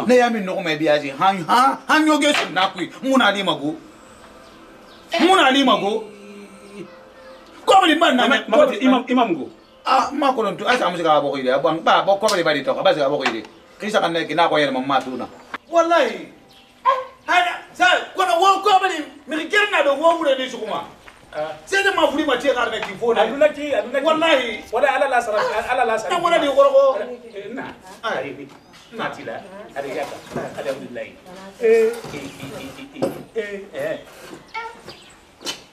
Ne yami no me biazi han yoge nakui muna limago ko bali man na imam go ma ko don to asa musika ba ko ile ba ko bali ba di to ba ba ko ile kisa kan ne kina ko yele mamma tuna wallahi hada sa ko wo ko bali mi kirna do wo mure ni sukuma c'est de ma fuli ma tie garne ki fona aduna ki wallahi wala ala la sara na wala di ko na ari Matila, Ariata, Alhamdulillah.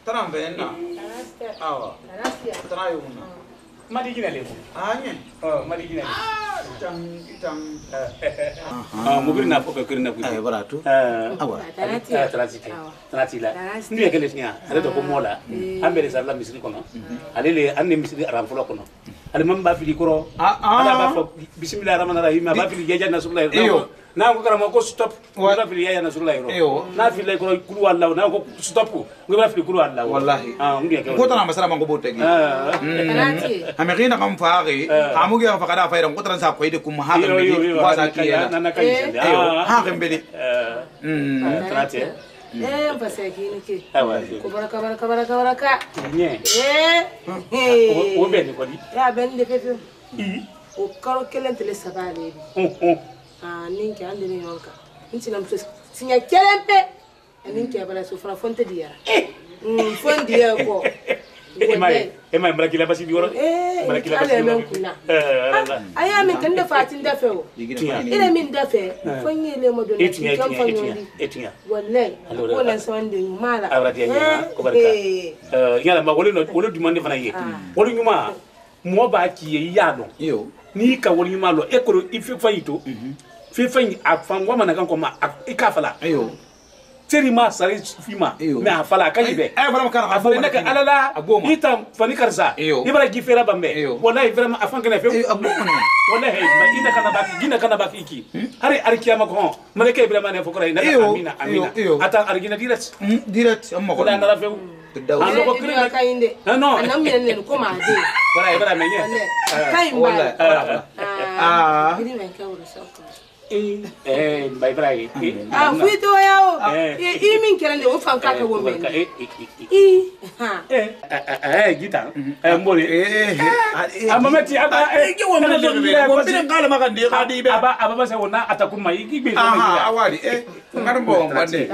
Tarambenna. Awa. Tarayuna. Marigina lebu. Anye. Oh, marigina. Tang. Ah, mubirina foka kirina kuti. Eh, baratu. Awa. Taratila. Ndiye kelesnya. Ale to komola. Ambere sala misri kono. Ale le anne misri aramfolo kono. Alimam ba fili koro ala ba fo bismillahir rahmanir rahim ba fili jaja nasrullahi yo na ko karamo ko stop ba fili jaja nasrullahi yo na fili koro kulu wallahu na ko stop ngo ba fili kulu wallahu wallahi ko tana masala mango botegi amerina kam faari amugi fa kada faira ko tana sa ko ide kum ha ngeli wa sa kiya na kai ha ngeli trate Paseki niki. Kubaraka. O beni kodi. Ya beni de pepe. O karo kelen tele sabale. Ah ninki ande ni yonka. Nti na mfes. Sinya kelempe. Ninki abala so fra fonte diara. Fonte ya ko. Emai mrakila basi bioro. Mrakila basi bioro. Aya me tende fatin da feo. Ile min da fe. Fonye le modolo. Etinya. Wallahi. Wala sonde mala. Abrati ya ko barka. Yala ma wole no wole dumande fana ye. Wole nyuma mo ba ki yalo. Yo. Ni ka wole nyuma lo ekoro ifefa yito. Fefa ni afangwa manaka koma ikafala. Ayo. Terima sari fima me afala kalibe ay vraiment kan afala nak alala itam fani karza ibara gifera bambe wallahi vraiment afan kana fe wallahi ina kana baki gina kana baki ki ari kiyama ko malaka ibrahima ne fokora ina amina ata argina direct amma ko la na rafe ano ko krina kainde no anam yenen ko ma de wallahi ibara menye kai wallahi gidi men ka wuro sokko bye bye. Ah, fito yao. Imin kerende ufanka kwa womeni. Guitar. Mbole. Amameti aba. Mbole ngala magandi kadi be. Aba se wona atakuma yiki be. Ah, awali. Ngarumbo mbande.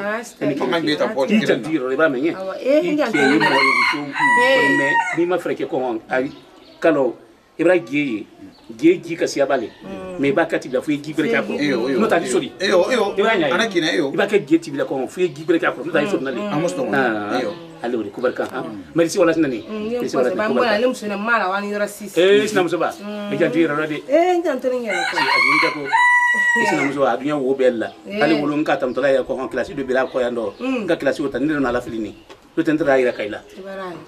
Ngipangambi tapo. Ngitatiro leba menye. Ngitatiro mbole ngitumbu. Me nima freke kohong. Kalo ibra giyi. Giyi kasiabale. Mais bakati bila fuye gibre ka ko no tadi sori eyo anakina eyo bakati gieti bila ko fuye gibre ka ko no tadi sori nali amosto eyo allo ko barka mari si wala sinani si wala ko barka alim suna mala wani rasis sina musaba e jantu rade jantu ngere ko ajin ka ko sina musaba adunya wo bella ale wolo nka tam tola ya ko en classe de bila ko yando nka classe o tanira na la filini to tentara ira kaila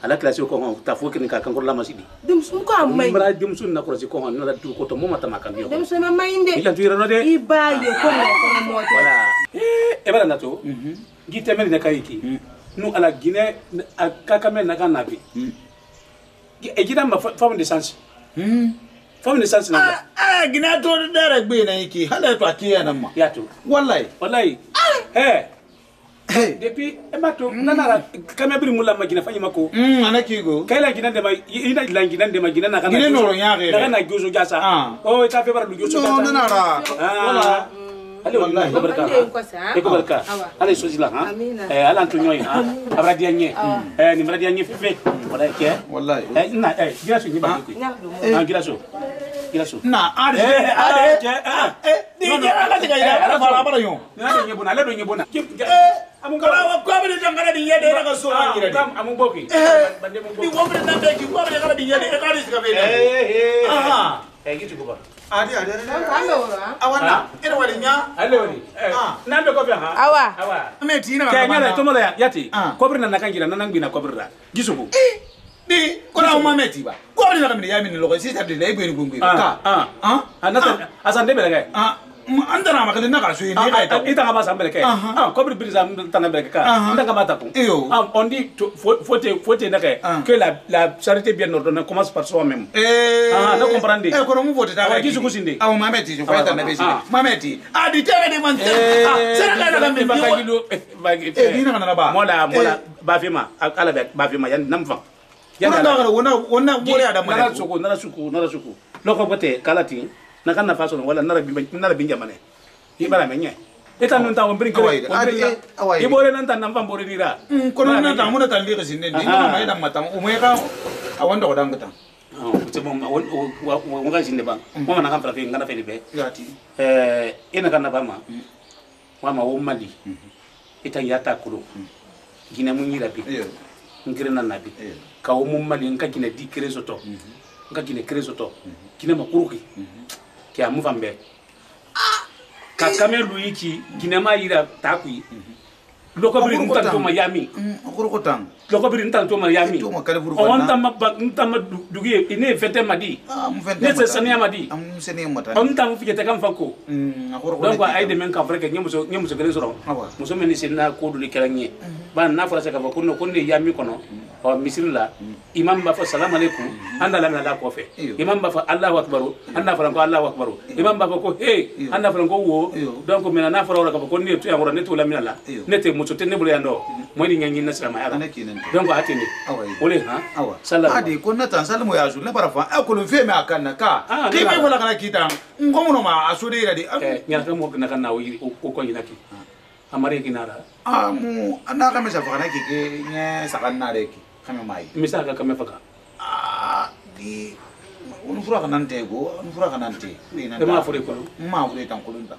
ala classe ko on ta fo kin ka kan ko la masidi dem sun ko amay mara dem sun na ko si ko on na tu ko to moma ta makam yo dem sun ma inde ila tu ira no de ibaye ko mo wala e bara na to gite men na kayiki nu ala gine akaka men na kanabi e gida ma forme de sens forme de sens na gina to dara gbe na yiki hala to akiya na ma ya to wallahi depuis emato nana kama biri mula magina fanya mako anakigo kaila gina de mai ina langina de magina na kana gina no yare na kana gozo jasa oh eta fe bara lugozo jasa no nana wala ale wallahi baraka e ko baraka ale sojila ha eh ala antonyo ha abradi anye eh ni abradi anye fefe wala ke wallahi eh na eh gina so ni ba ko na gina so Ni kora umametiba kwabiri nakamira yami niloko sisabile naigweni gungwe ka anasa asandebele kai andana makade nakaswe ni kai itanga basambele kai kwabiri biza mtanabele ka ndanga matapu ondi 40 nakai que la charité bien ordonnée commence par soi-même na comprendre kono muvote ta kishukusinde au mameti jofaita na bezi mameti adi tele de manza sera kana kambe bakilo bagite dina kana ba mola bavima ala bavima yani namva Yanga wana bore adama nara suku loko bote kalati nakana faso wala nara binjamane ibara menye eta nunta ombrin ko ibore nanta namba bore dira kono nanta mona tanbi resinde ni mama ida mata umweka awanda kodangata utsebonga wonga jinde ba mama nakapra fe ngana felibe yati ena kana bama mama womali eta yata kulo gina munyira bi ngirena nabi ka umumali ngakine dikresoto ngakine kresoto kine makuruki kya muvambe ka kamelu yiki kine maira takui lokobiri ntanto mayami okurukotang lokobiri ntanto mayami onta mabak ntama dugie ine fete madi nese sania madi amsenia mata onta mfijete kamfako okurukotang kwa aide menka freke nyemuso kresoto musome ni sina koduli kelanye ban nafura saka bakuno konde yami kono misirla imam ba fa salam alaykum anda la la ko fe imam ba fa allahu akbar anda fa ko allahu akbar imam ba ko hey anda fa ko wo donc mena na fa wala ko ne to ya wala ne to la mina la ne te muto te ne bule ando mo ni ngi na salama ya donc atini ole ha salam adi ko na tan salamu ya ju la bara fa ko lo fe me akana ka ti be wala kana kita ngomo no ma asuri ra di nyala ka mo kana na wi ko ni na ki amare kinara amu anda ka me sa fa kana ki nge sa kana re ki kamemai misaka kamefaka di unfura kanante go unfura kanante ni na ma fure ko ma fure tan kulunda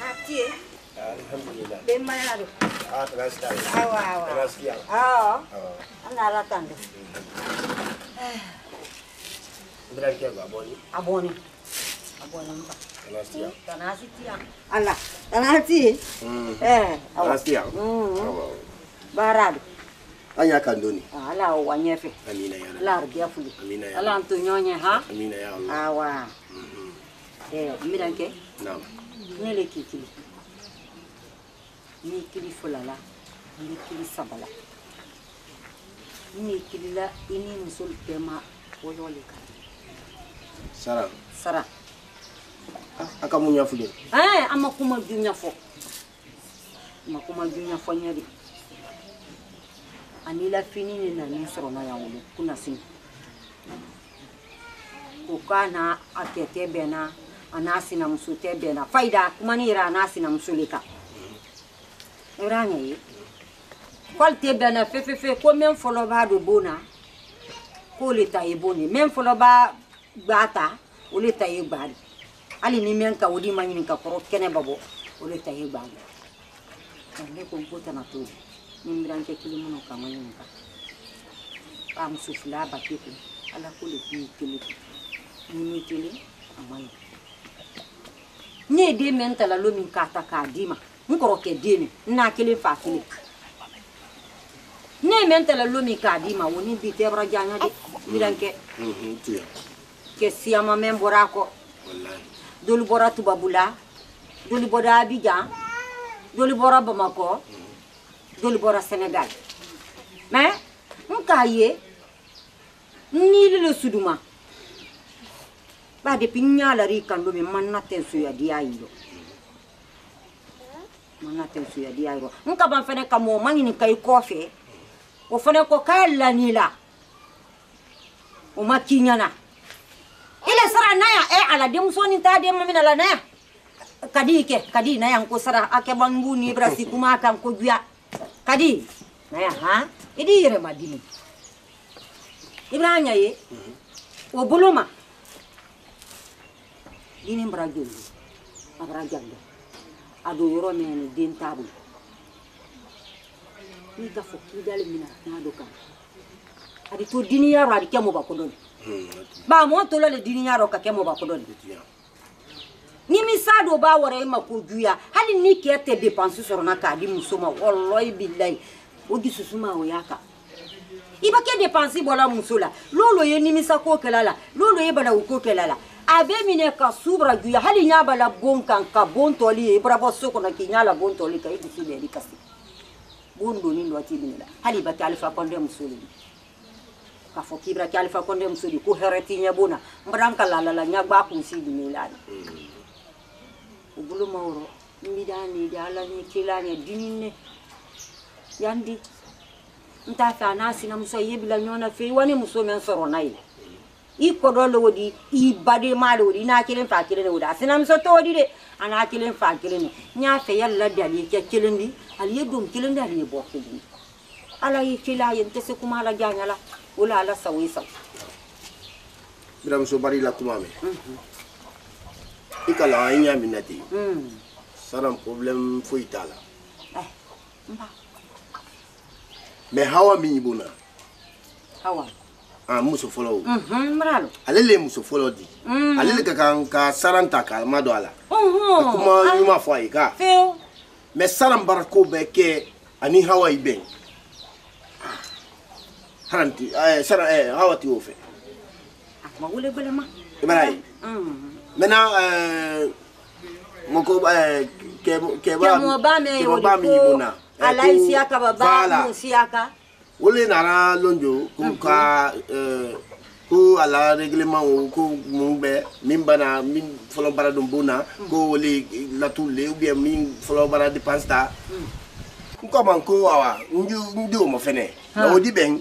ratie alhamdulillah be manalo trasta awa trastia anda ratando brakia aboni Tanastia. Allah, tanasi. Tanastia. Barad. Anya kandoni. Allah wanyefe. Amina ya. Allah giafuli. Amina ya. Allah antunyonya ha. Amina ya. Awa. Miranke. Naam. Nile kikili. Ni kikili fulala. Ni kikili sabala. Ni kikili la ini musul tema wojolika. Sara. Akamunya fuli. Amakuma dunya fo. Amakuma dunya fo nyari. Anila fini ni na nisoro na yangu kuna sin. Ukana akete bena anasi na msute bena faida kumanira anasi na msulika. Uranye. Kwalte bena fefe ko men foloba do bona. Ko leta iboni men foloba bata uleta ibadi. Ali ni menka odi manyini ka korot kene babo ole tayi bangi ne ko ngota na to ni miranke kilimuno ka manyini ka am sufla bakiti ala kule ki kili amani ne de menta la lomi kata ka dima ngoro ke dini na kile fa kile ne menta la lomi ka dima woni bi tebra janya de miranke ke siama membora ko wallahi Doli bora Tubabula, doli bora Abidjan, doli bora Bamako, doli bora Sénégal. Mais mon cahier, ni le Soudouma. Bah depuis Nyalari quand le manatin suya diairo, manatin suya diairo. Mon caban fait un camo, mangini kai coffee, on fait un coca lanila, on makinyana. Ile sara naya ala demsoni ta de mamina la naya kadi naya ko sara ake bangu ni brasi kuma kan ko guya kadi naya ha idi yere madini iranya ye oboloma dini mbrajondo abrajando ado yoro meni den tabu ni gafo kidale mina na doka adi to dini yaro adi kemo ba kodon ba mo to le dini yaro ka kemo ba kodon ni misado ba wore ma ko juya hali ni ke te dépense sorona ka di musoma wallahi billahi odi susuma oyaka iba ke dépense bola musola lolo ye ni misako kelala lolo ye bala ukokelala ave mine ka subra juya hali nya bala bonkan ka bontoli bravo soko na kinyala bontoli ka idi sile ni kasi bondo ni ndo atibinela hali ba ta alfa konde musoli ka fokibra ka alfa konde musoli ko hereti nya bona mbranka la la nya ba ku sidi milani ugulu mauro midani dala ni kilanya dinine yandi mtafa nasi na musoye bila nyona fe wani musome nsoro na ile iko dole wodi ibade male wodi na kilen fa kilen wodi asina msoto wodi de ana kilen fa kilen nya fe yalla dali ke kilen di aliyedum kilen dali bo kilen ala yikila yente se kuma la ganyala wala ala sawisa biram so bari la kuma me ikala anya minati saram problem fo itala mais hawa mi bona hawa ah muso follow mralo alele muso follow di alele kakan ka saranta kalma do ala kuma yuma fo ayika feo mais saram barako be ke ani hawa iben haranti sara hawa ti ofe ma wole belema ibarai mena moko ke ba mi bona ala isiaka baba musiaka ole nara lonjo kuka ko ala reglement ko mumbe mimbana min folo bara dum bona ko ole la toule ou bien min folo bara de pasta ko man ko awa ndu mo fene na odi ben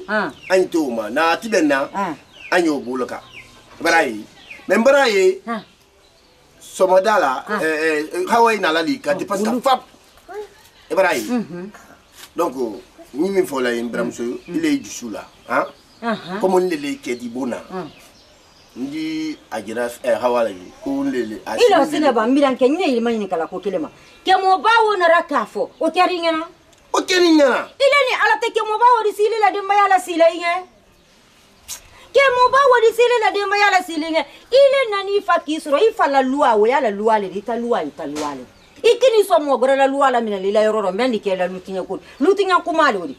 anto ma na tibenna anyo buluka barai membraye somodala hawai na la lika de pasta fap Ibrahim. Donc, nous faut la il est du sous là, hein? Comme on les dit bona. On dit agiraf hawali, on les. Il a aussi ne va miran kenye il mani kala kokelema. Kemoba onara kafo, otiaringana. Otiaringana. Il est ni ala te kemoba orisile la demaya la silinge. Kemoba orisile la demaya la silinge. Il est nani fakisro, il fa la loi ou ya la loi le dit ta loi le. Ikini somo gore la luala mina lila yororo mendi ke la lutinya ko lutinya ko malori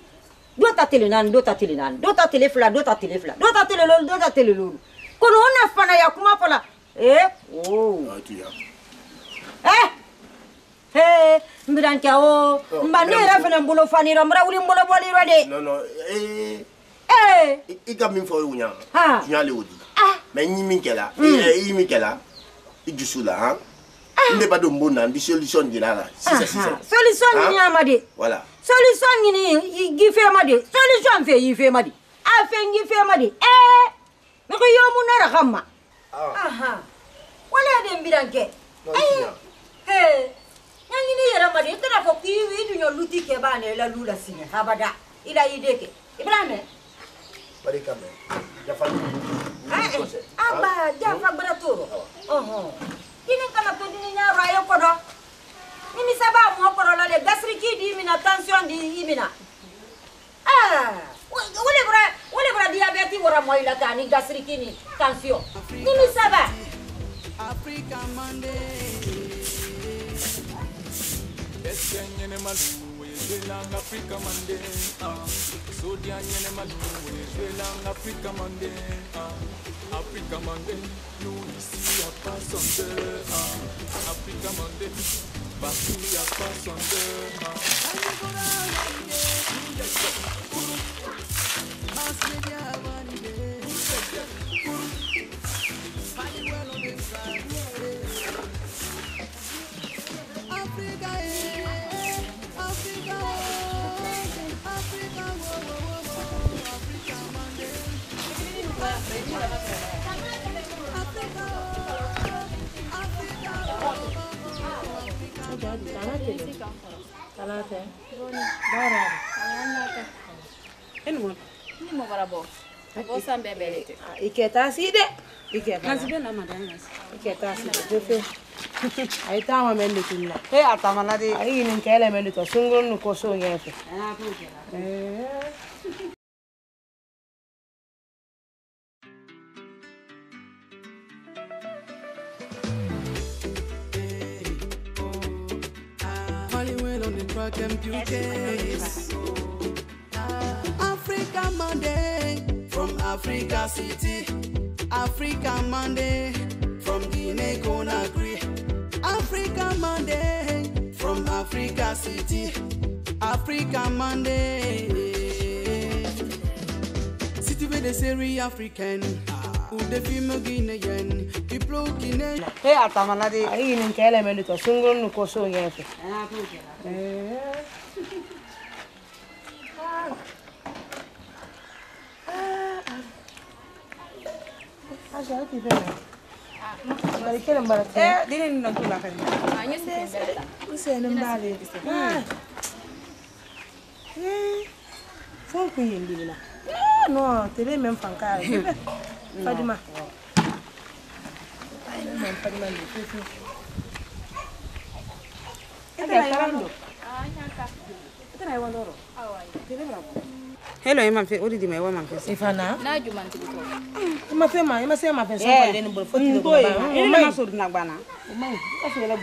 do ta telenan do ta telefla do ta telelol kono ona fana ya kuma fala mbiran ka o mbanera fana mbolo fanira mbra wuli mbolo boliro de no igamin fo wunya nyale odi me nyimi kela imi kela ijusula ha Il n'est pas de bon nom, solution de la solution ni amadi. Voilà. Solution ni il fait amadi. Solution fait il fait amadi. A fait il fait amadi. Mais que yo mon rama. Aha. Voilà des biranke. Nangini ramadi tena foki wi du luti ke bane la lula sine. Habada. Il a idée ke. Ibrahim. Bari kamé. Ya fa. Aba ya fa bratoro. Kini kala to dininya rayo kodo mimi saba mo kodo la de gasriki di mina tension di imina wole bra diabeti wora mo ila ka ni gasriki ni tension mimi saba Africa Monday Esenya ne mal we lang Africa Monday so dia ne mal we lang Africa Monday Africa Monday, you will see a pass on the Africa Monday, but you will a pass on the Africa Monday. Kalate. Bora. Ni mo bara bo. I Africa Monday from Africa City, Africa Monday from Guinea Conakry, Africa Monday from Africa City, Africa Monday. City where they say African, who the female Guinean, people Guinea. Hey, Atamanadi, I in Kalaman to Sungo Nukoso Yafi. Hello, I'm a what did you want to say? Now you want to go. Ambassador, more for your long may I claim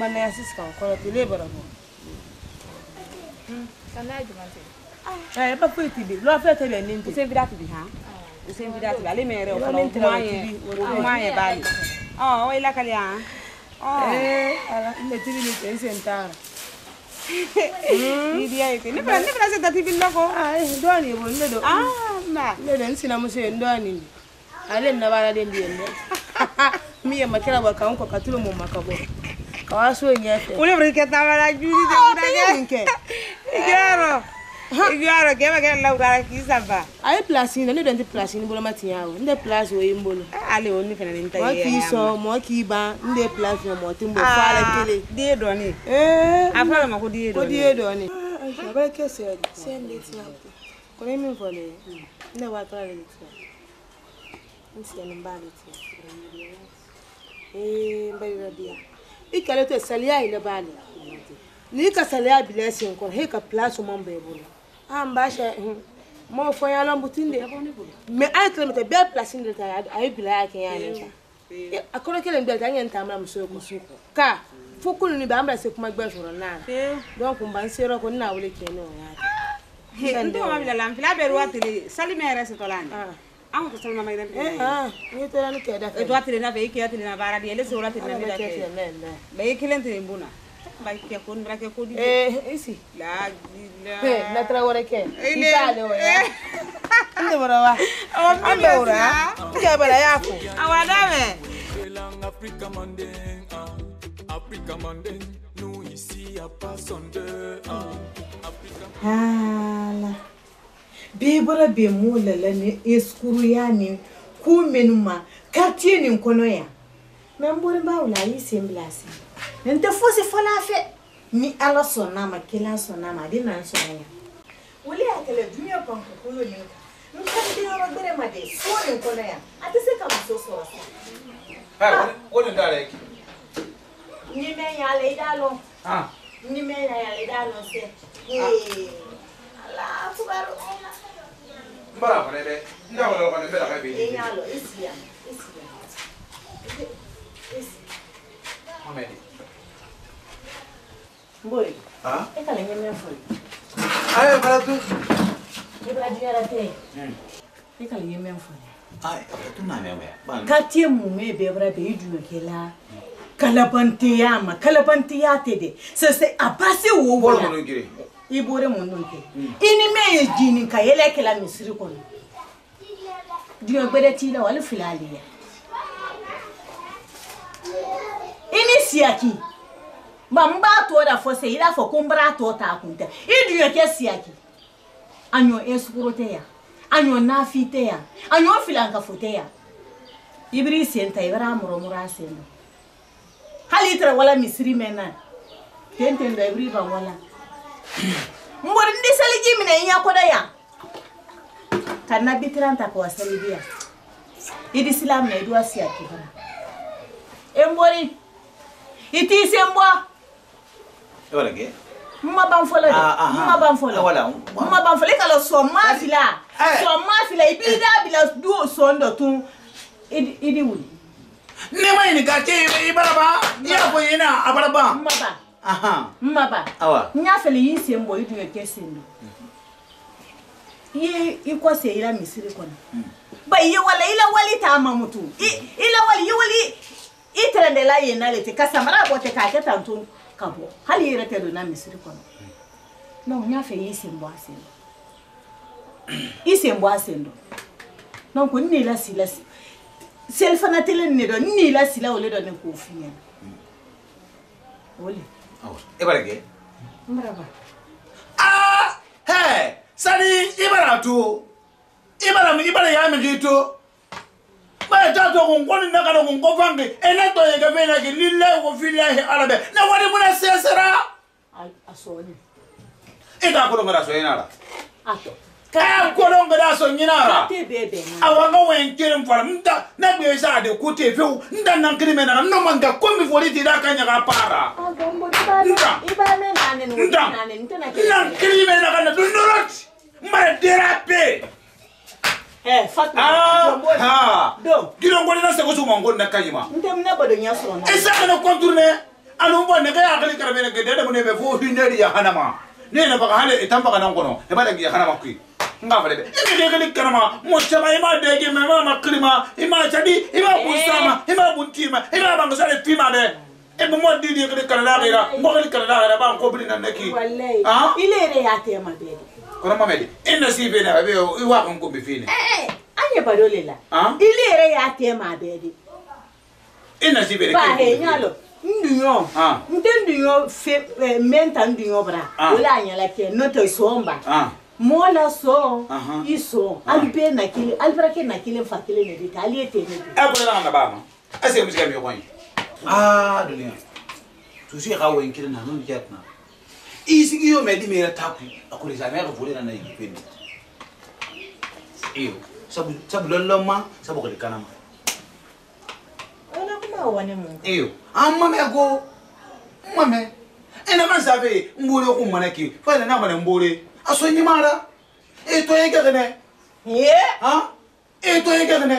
the bell placing the tired? I be like I couldn't kill him that I ain't time. I'm so good. Car, for couldn't be ambassador my brother now. Don't combine syrup on now. He and don't have the lamp. I better what the Salimera Solan. I'm to tell my mother. You tell me that it was enough acre in a barrier. Let's all have it. Make it in Buna. Like your phone, like your food, is it? That's what I can. I'm and the fussy for laugh me Alosonama, Kilasonama, didn't answer me. Will you tell a junior punk who you can't be my day, so in Korea? At the second, so so. What is that? You may I lay down. Ah, you may I lay down. Say, laugh about it. Barbara, no, I'm better. It's here. It's boy, ah? I can't even remember. I am glad to. You are here at day. I can't even remember. I do not remember. Katia may be able to do a killer. Calapantiama, Calapantiate. So say a passive war. You bought a monarchy. Any man is Jean Kayela Calamisricon. Do you better tell all of Philalia? Inisiaki. Bamba toda fosse ila fo kumbra tota kunta idu yake siaki anyo eskurote ya anyo nafite ya anyo filanka fote ya ibri senta ibra muromura sendo halitra wala misri mena tentendo ibri ba wala mbori ndi saliji mine nya koda ya Kana bitranta kwa salidia. Idi sila mnaidua siya kibana. Embori. Iti isi mbwa. Ewa lage? Muma bamfolo de. Muma bamfolo. Wala. Muma bamfolo. Eka lo soma sila. Soma sila. Ibida bila duo sondo tu. Idi wuli. Nema ini kache ibaraba. Yapo yena abaraba. Mbaba. Aha. Mbaba. Awa. Nyafeli isi mbwa idu yeke sindo. Yeye kwa se ila misiri kona. Ba yeye wala ila wali tama mtu. Ila wali yeye wali itrendela yena lete kasamara bote kake tantu kabo. Hali yeye tedo na misiri kona. Na mnyafe isemboasendo. Isemboasendo. Na kuni ila sila selfana tele nido ni ila sila ole done kufinya. Ole. Awo. Ebareke. Mraba. Ah! Hey! Sani ibaratu ibaramu ibaraya mgito ba jato ngoni na kana ngofange eneto yegevena lillahi wa fillahi alabe na wali muna sesera asoni ida kolongara so yenara ato ka kolongara so yenara tebebe awanga wenkere mfara nda na beza de kutefeu nda nankrimena no manga komi voliti da kanya ka para ibame nane nane ntena nankrimena kana dundorot ma dérapé. Eh, Fatma. Ah, donc, tu n'as pas de naissance au Mongo Nakayima. Tu n'as pas de naissance. Et ça, on a contourné. Alors, on a dit que la vérité de mon éveil pour une heure à Hanama. N'est pas à Hanama et Tampa Nangono. Et pas de Hanama qui. N'a pas de Hanama. Mon chamaïma de Gimama Krima. Il m'a dit, il m'a Boussama, il m'a Boutima, il m'a Boussama et Pima. Et pour moi, dit que le Canada, moi, le Canada, la banque, on a dit. Ah, il est réaté, ma belle. Comment me dit? Il ne s'y vient pas. Il va encore me finir. Eh, Anya Badole là. Il est réaté, ma belle. Il ne s'y vient pas. Bah, Nyalo. Ndiyo. Ah. Ndiyo fait maintenant ndiyo bra. Ola Anya la qui notre somba. Ah. Moi la so. Ils sont. Albe na kile. Albrake na kile fakile ne dit. Alié te ne dit. Ah, voilà on a pas moi. Est-ce que vous avez bien compris? Ah, Dolia. Tu sais quand on quitte na non diat na. Ici qui ont dit mais la tape à cause des amers volés dans l'équipe. Et ça brûle l'homme, ça brûle le canama. On a pas au anime. Et ah maman go, maman. Et la maman savait mouler au manaki. Pas la maman mouler. À son imara. Et toi et gardez. Ah? Et toi et gardez.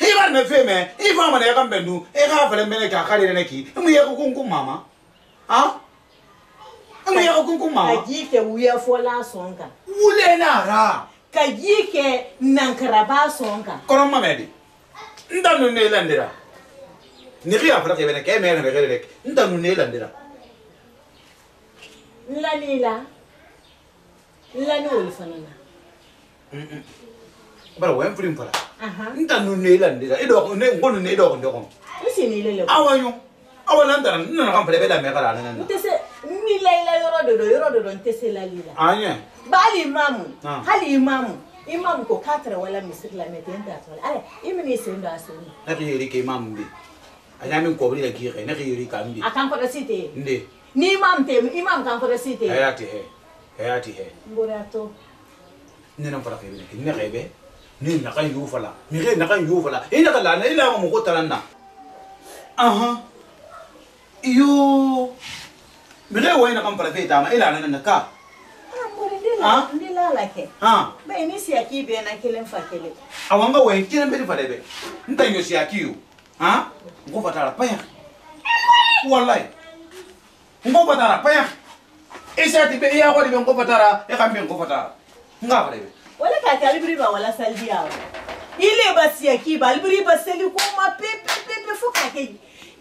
Il va me faire mais il va me faire un bendou. Et va faire mener car il est neki. Mais il y a beaucoup maman. Ah? Amaya okunku mama kajike uya fola songa ule nara kajike nankaraba songa kono mamedi ndanu ne landira niri afra kebene kemere regelek ndanu ne landira lanila lanu ulfanana bara wen frim fara ndanu ne landira ido ne ngonu ne ido ndoko usini lele awanyo awalandara nana kamfere bela megara nana ni laila yoro dodo ntese laila anya bali imamu hali imamu ko katra wala misri la metenda tola ale imini sendo asoni na kiri ke imamu bi anya min ko bri la kiri na kiri ka mbi akan ko site nde ni imam kan ko site hayati he mborato nena fara ke ni na rebe ni na kan yufala mi re na kan yufala ina kala na ila mo ko taranna aha yo mais là où est-ce qu'on parle de ça? Il a rien à voir. Ah, on est là là que. Ah. Ben ici à qui bien à qui l'enfakele. Ah, on va où est-ce qu'il est bien fallu? On t'a ici à qui ou? Ah, on va faire la paille. Voilà. On va faire la paille. Et ça tu peux y avoir des gens qui vont faire la, et quand ils vont faire la, on va faire. Voilà quand tu arrives là, voilà ça le dit. Il est bassi à qui? Balburi bassi lui comme un pépé faut qu'il.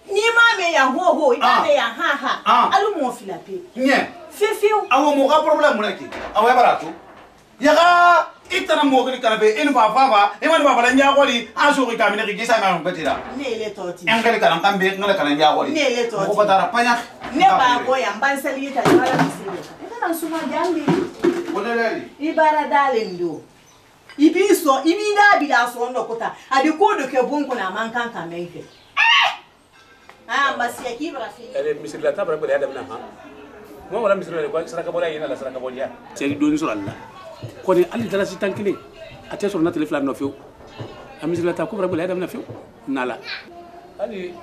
Nima me ya ho ina me ya ha alu mo filape nye fifiu awo mo ga problem mulaki awo baratu yaga itana mo gili kanabe enu baba ema baba la nya goli azuri kamine gisa ma ngotira ne le toti ngale kana kambe ngale kana nya goli ne le toti ko batara panya ne ba go ya mbanseli ita wala misile ita nsuma jambi boleleli ibara dalendo ibiso ibida bila so ndo kota adikodo ke bonko na mankan kamenge. Ah, mais c'est qui brasser? Elle misère la table pour les adamants. Moi, voilà misère les quoi? Sera qu'abolia, il a la sera qu'abolia. C'est du don sur Allah. Kone ali dalasi tankile ate so na tele fla nofio amizila ta ko brabo la adam nofio nala ali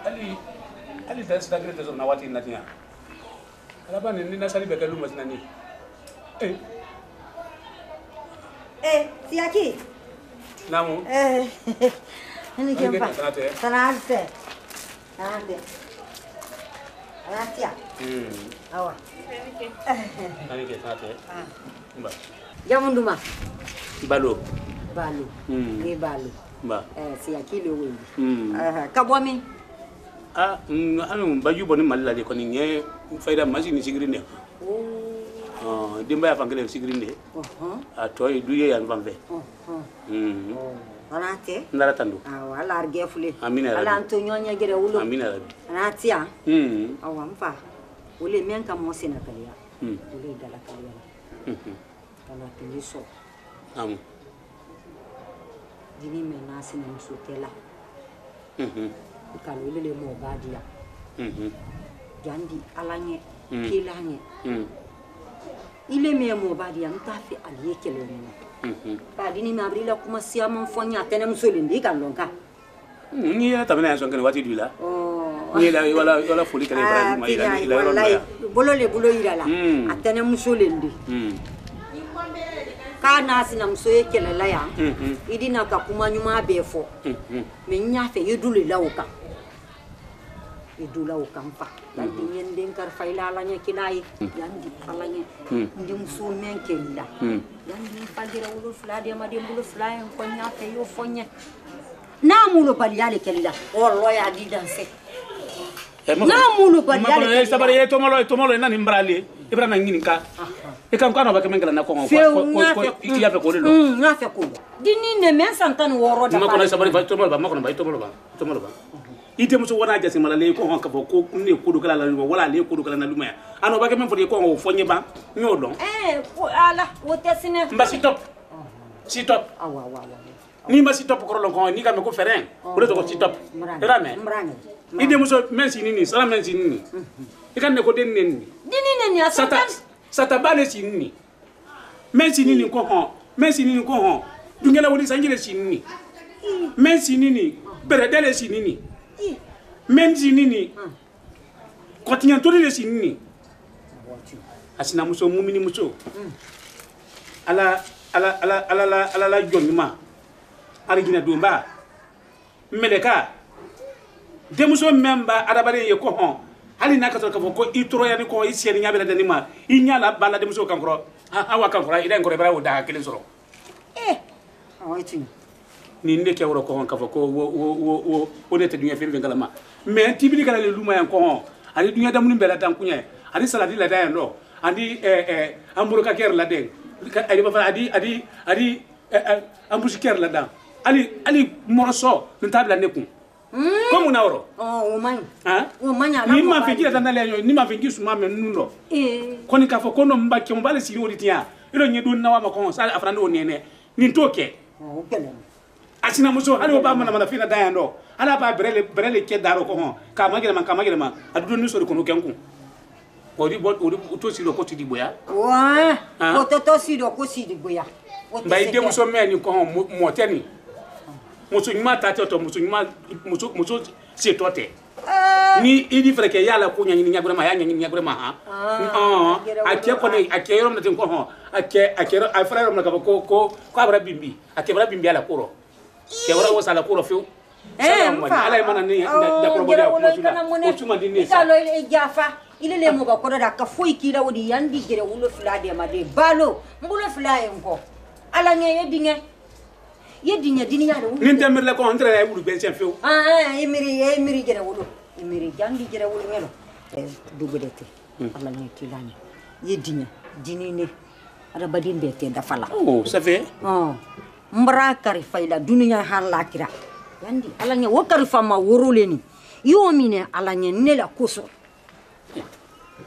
dalasi tankile tezo na wati natia alaba ni na sali beka lumo sinani siaki namu nini kempa sanate ande anatia awa nani ke sanate mba Yamunduma. Balo. Balo. E balo. Ba. Eh si akili wewe. Kabwami. Ah, anu baju boni malala de koninge faida machine sigrine. Oh, dimba ya fangele sigrine. Ah toy duye ya nvambe. Anate? Ndara tando. Ah wala argefule. Amina. Ala Antonio nyagere ulo. Amina. Anatia. Awamfa. Ule menka mosena kalia. Ule dala kalia. La piliso. Namu. Dini menasi na msutela. Ukalulele mobadia. Jandi alanye kilanye. Ile me mobadia mtafe aliyekele nene. Ba dini mabrila kuma siama mfonya tena msolindi kalonga. Niya tabena yanzonga ni wati dula. Oh. Niya wala foli kale bara ni maila. Bolole boloira la. Atena msolindi. Kana sina msoe kelela ya idina ka kuma nyuma befo menya fe yidule lawka idula ukampa yandi nden kar faila lanya kinai yandi falanya ndim so menkenda yandi fagira wulu flade ma dem bulu flyen konya fe yo fonya namulo baliyale kella wallo ya didanse namulo baliyale ma sabari e tomolo nani mbrali Ibrahima nginika ekamka na bakemengela na kongo kwa ikia pe kolelo na fe ko dini ne men santani woro da makona sabari ba tomolo ba ite muso wona jase malale ko honka bo ko ne ko dogala la wala le ko dogala na lumaya ano bakemeng fodi ko ngo fonye ba nyodon ala wotesine mba si top awa ni mba si top ko lo ko ni ka me ko feren ko le to si top mrane ide muso mensi nini sala mensi nini ikanne ko den neni Sata bale sinini. Men sinini kohon. Men sinini kohon. Dungela woli sangile sinini. Men sinini beredele sinini. Men sinini continentole sinini. Asina muso mumini muso. Ala jonima. Arigina domba. Meleka. Demuso memba arabare ye kohon. Ali nakata kavoko itroya ni ko isiye nya bela denima inya la bala de muso kankro awa kankro ida ngore bara oda kelen soro awaitin ni ndeke woro ko kavoko wo onete dunya fem ngala ma mais tibili kala le luma yanko on ali dunya damun bela tan kunya ali saladi la da no ali amuro ka ker la de ali ba ali ambusiker la da ali morso ntabla nekun Como na oro? Oh, woman. Ah? Woman ya. Ni mafiki tanda le ni mafiki suma me nuno. Koni ka foko no mbaki mbale si ori tia. Ilo nyedu na wa makon sala afrando onene. Ni toke. Oh, okele. Asina muso ali oba mana mana fina daya ndo. Ala ba brele ke daro ko hon. Ka magele ma. Adudu ni sori kono kenku. Ori to si lo ko ti diboya. Wa. O to si lo ko si diboya. Ba ide muso me ni ko hon mo teni. Musunyuma tati oto musunyuma setote ni idi freke yala kunya ni nyagurema ha akie kone akie yoro mnate ko ho akie afra yoro mnaka ko abra bimbi ala kuro ke wora wo sala kuro fiu ala imana ni da proboda ko tuma dinne sala ile jafa ile le mo ko da ka foi kila wodi yandi gere wulo fulade made balo mbulo fulaye nko ala ngeye dinge Yedini ya ro. Ni ndemir le ko entre ay wulu bensen few. Emiri gere wulu. Emiri jangi gere wulu ngelo. Dugudete. Alla ni kilani. Yedini dini ne. Ada badin bete da fala. Oh, ça fait. Oh. Mbra kari fayla dunya han lakira. Yandi alla ni wokari fama woruleni. Yomine alla ni ne la koso.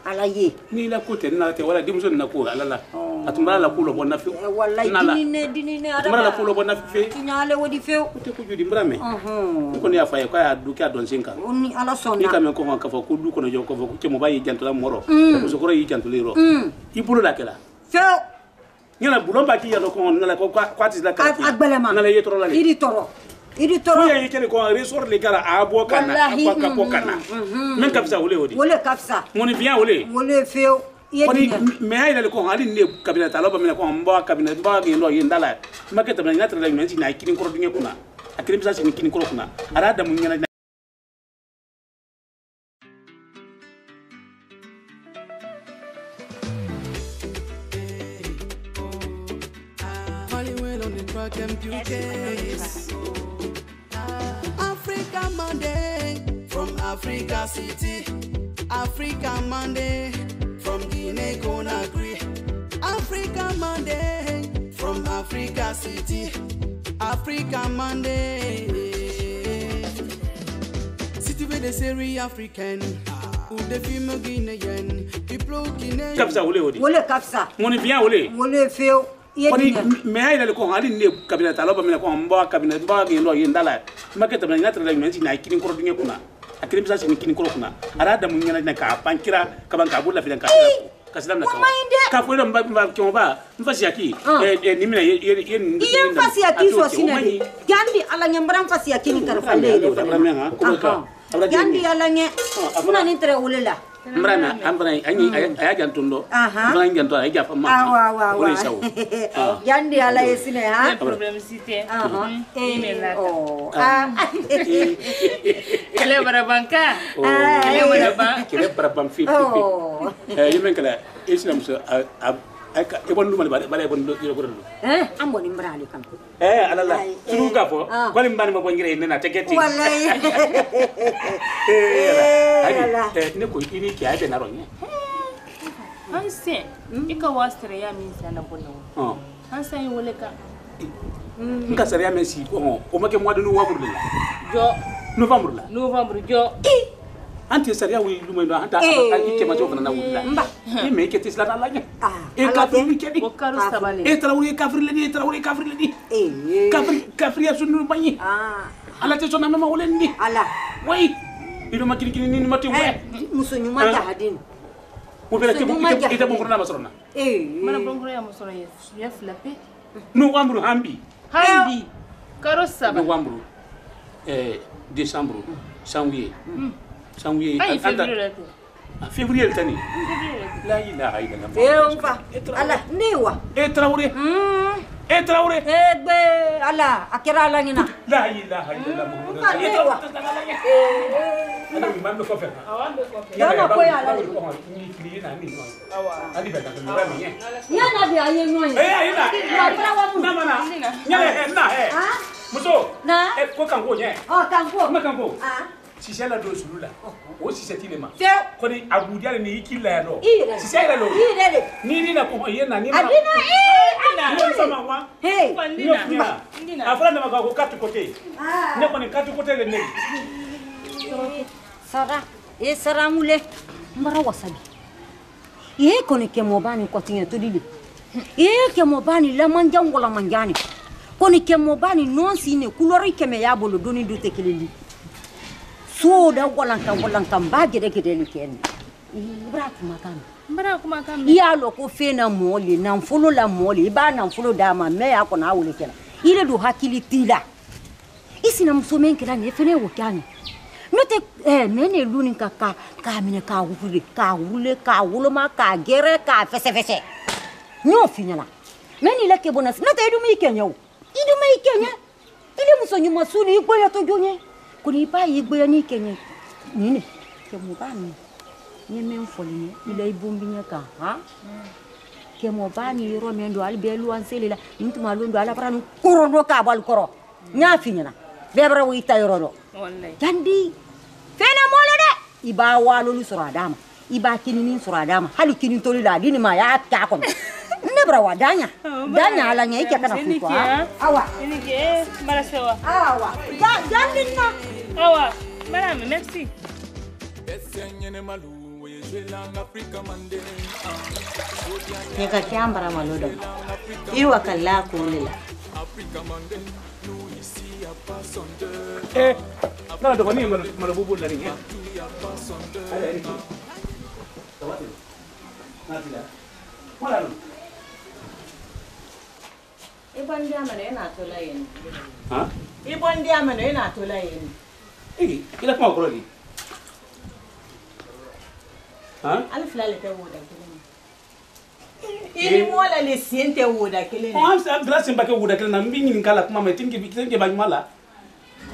Ala ye ni la ko te na te wala dimso na ko ala la atumbala la ko lo bonna fe wallahi dini ne ala atumbala la ko lo bonna fe nyale wodi fe te ko judi mbrame ko ni afaye ko ya duka don sinka ni ala sonna ni kam ko han ka fa ko du ko no joko ko ke mo baye jantula moro ko so ko yi jantuliro ibulo la kala fe Yala bulomba ki yalo ko nala ko kwati la ka agbelema nala yetoro la idi toro ko yeye kele ko resort le gara abo kana akwa pokana men kapsa wole odi wole kapsa moni bien wole feo yedi me hay le ko ali ne kabina ta loba men ko mba kabina ba ngi ndo yindala maketa men na tra men na kini ko dinge kuna akrim sa kini ko kuna ara da mun ngana Computers. Africa Monday from Africa City. Africa Monday from Guinea Conakry. Africa Monday from Africa City. Africa Monday. City with the Seri African. Ou de fume Guinéen. Diplo Guinéen. Kapsa wole wole. Wole kapsa. Moni bien wole. Wole feo. Mais il a le con, il n'y a pas de talent, mais le cabinet de bague, il y a un dalai. Market of the natural dimension, I can call you. A crimson in Kinkorokuna. I had the Munanaka, Pankira, Kabankabula, Casablanca, Capuan, Bakumba, Fasiaki, and Nimina, Ian Fasiaki was in Gandhi, Alanyambram Fasiaki in Carfalena, Gandhi Alanya, Manitra Ulilla. Mrana, I can to know. I get from Yandi Alaisina, problem city. Oh, Elebrabanca, oh, you make that Islam, sir. I can't do my body, but I won't do your room. I'm going in Brani. Anti-Saria will do my hand. I came over and I will make it is not like it. A Catholic, a Sanguier, en février, l'année. Là, il a aidé. Et traoré. Allah, à quelle heure il a Là, il a aidé. Il a aidé. Si c'est la dose, là. Oh, si c'est il est mal. Quand il a bougé, il est là. Si c'est la dose, il est là. Il est là. So da walang kang bagay Ibra kumakan. Iya loko fena moli, namfolo la moli, iba namfolo dama me ako na awule kena. Ile do hakili tila. Isi namsomeng kila ni fene wukani. Note nene luni ka wule ma ka gere ka fese. Nyo fina la. Nene la kebonas. Note idumei kenya. Ile musoni masuni ipo ya tojonye. Kunipa yigboyani kenye nini kemobani nyememfolini ile ibumbinya ka ha kemobani ro mendo albelu anselela ntu malundo ala paranu korondo ka bal koro nyafinyana bebra wita yorodo wallahi kandi fena molede iba walulu suradama iba kinini suradama halu kinin tolila dini ma ya ta ko nebra wadanya danya ala nyaike kana fuwa awa ini ke mara sewa awa janginna awa mara me merci esenyene malu we jela Africa mande ne ka kiambara malodo iwa kala ko lela Africa mande nous ici à pas son deux na do bani mara bubu la ni ya pas son deux Ibon diamane na tola yin. Ha? Ibon diamane na tola yin. Eh, kila kuma ko lodi. Ha? Alif la le te woda keleni. Ili mola le siente woda keleni. On sa grace mbake woda keleni na mbingi ngala kuma metingi bitingi banyimala.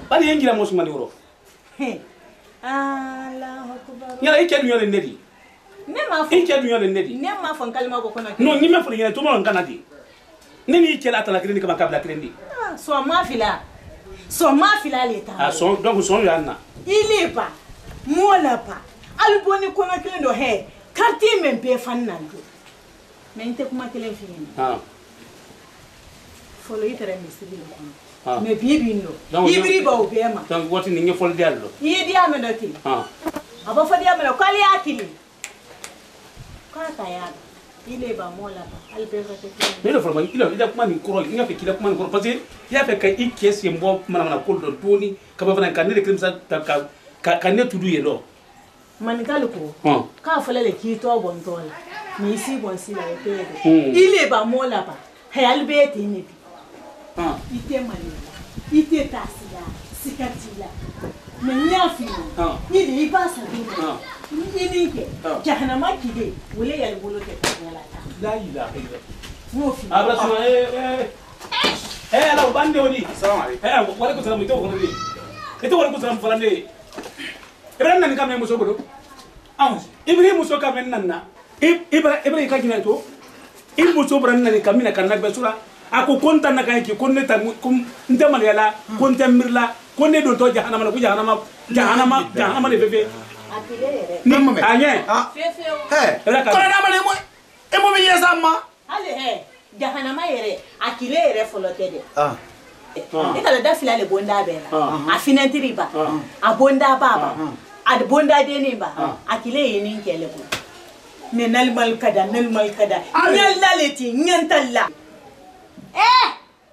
Bali yengira mo sumani woro. He. Allahu akbar. Yala ikelu yole nedi. Nema fo. Ikelu yole nedi. Nema fo nkalima ko kona. No, nime fo ngene to mo nkanadi. Nini ikela tala keleni kama kabla keleni. Ah, so mafila. Son mafila l'état. Ah son donc son yana. Il est pas. Moi là pas. Alboni kono kelen do he. Quartier même be fannando. Mais inte kuma kelen fini. Ah. Follow itere misri lo. Ah. Mais bibi no. Ibri ba obema. Donc what ni nge follow diallo. Yi diame do ti. Ah. Aba fo diame lo kali akili. Ka ta ya. Il est pas moi là pas. Albert va te dire. Mais le vraiment il a comment ni courant, il a fait qu'il a comment courant parce que il a fait qu'il caisse et moi madame la colle de Tony, comme avant un canne de crime ça canne tout doué là. Manigal ko. Hein. Quand fallait le qui toi bon toi là. Mais ici bon si la tête. Il est pas moi là pas. Hey Albert il n'est pas. Hein. Il t'aime là. Il t'est assis là. C'est quand il là. Mais il a fini. Hein. Il va ça. Hein. Nini jahanama kide wole yal bolote nyalata la ilaha illallah abrasuma la bande odi assalamu alaykum wa alaykum salam ito khonde ito wa alaykum salam falande ibrahim nan kamay muso bodo anji ibrahim muso kamen nanna ibrahim kakina to il muso bran nan kamina kanak besura ako konta nakay ki konne tam kum ndemal yala konta mirla konne do to jahanama na ku jahanama le bebe Nimmo me. Aye. Ah. Fefeo. Hey. Korana male mo. Emo mi yesama. Ale he. Jahanama yere. Akile yere folote de. Ah. Ita le dafila le bonda bela. Afina tiriba. Abonda baba. Ad bonda deniba. Akile yenin kele ko. Menal malkada, nal malkada. Nyalla leti, nyantalla. Eh!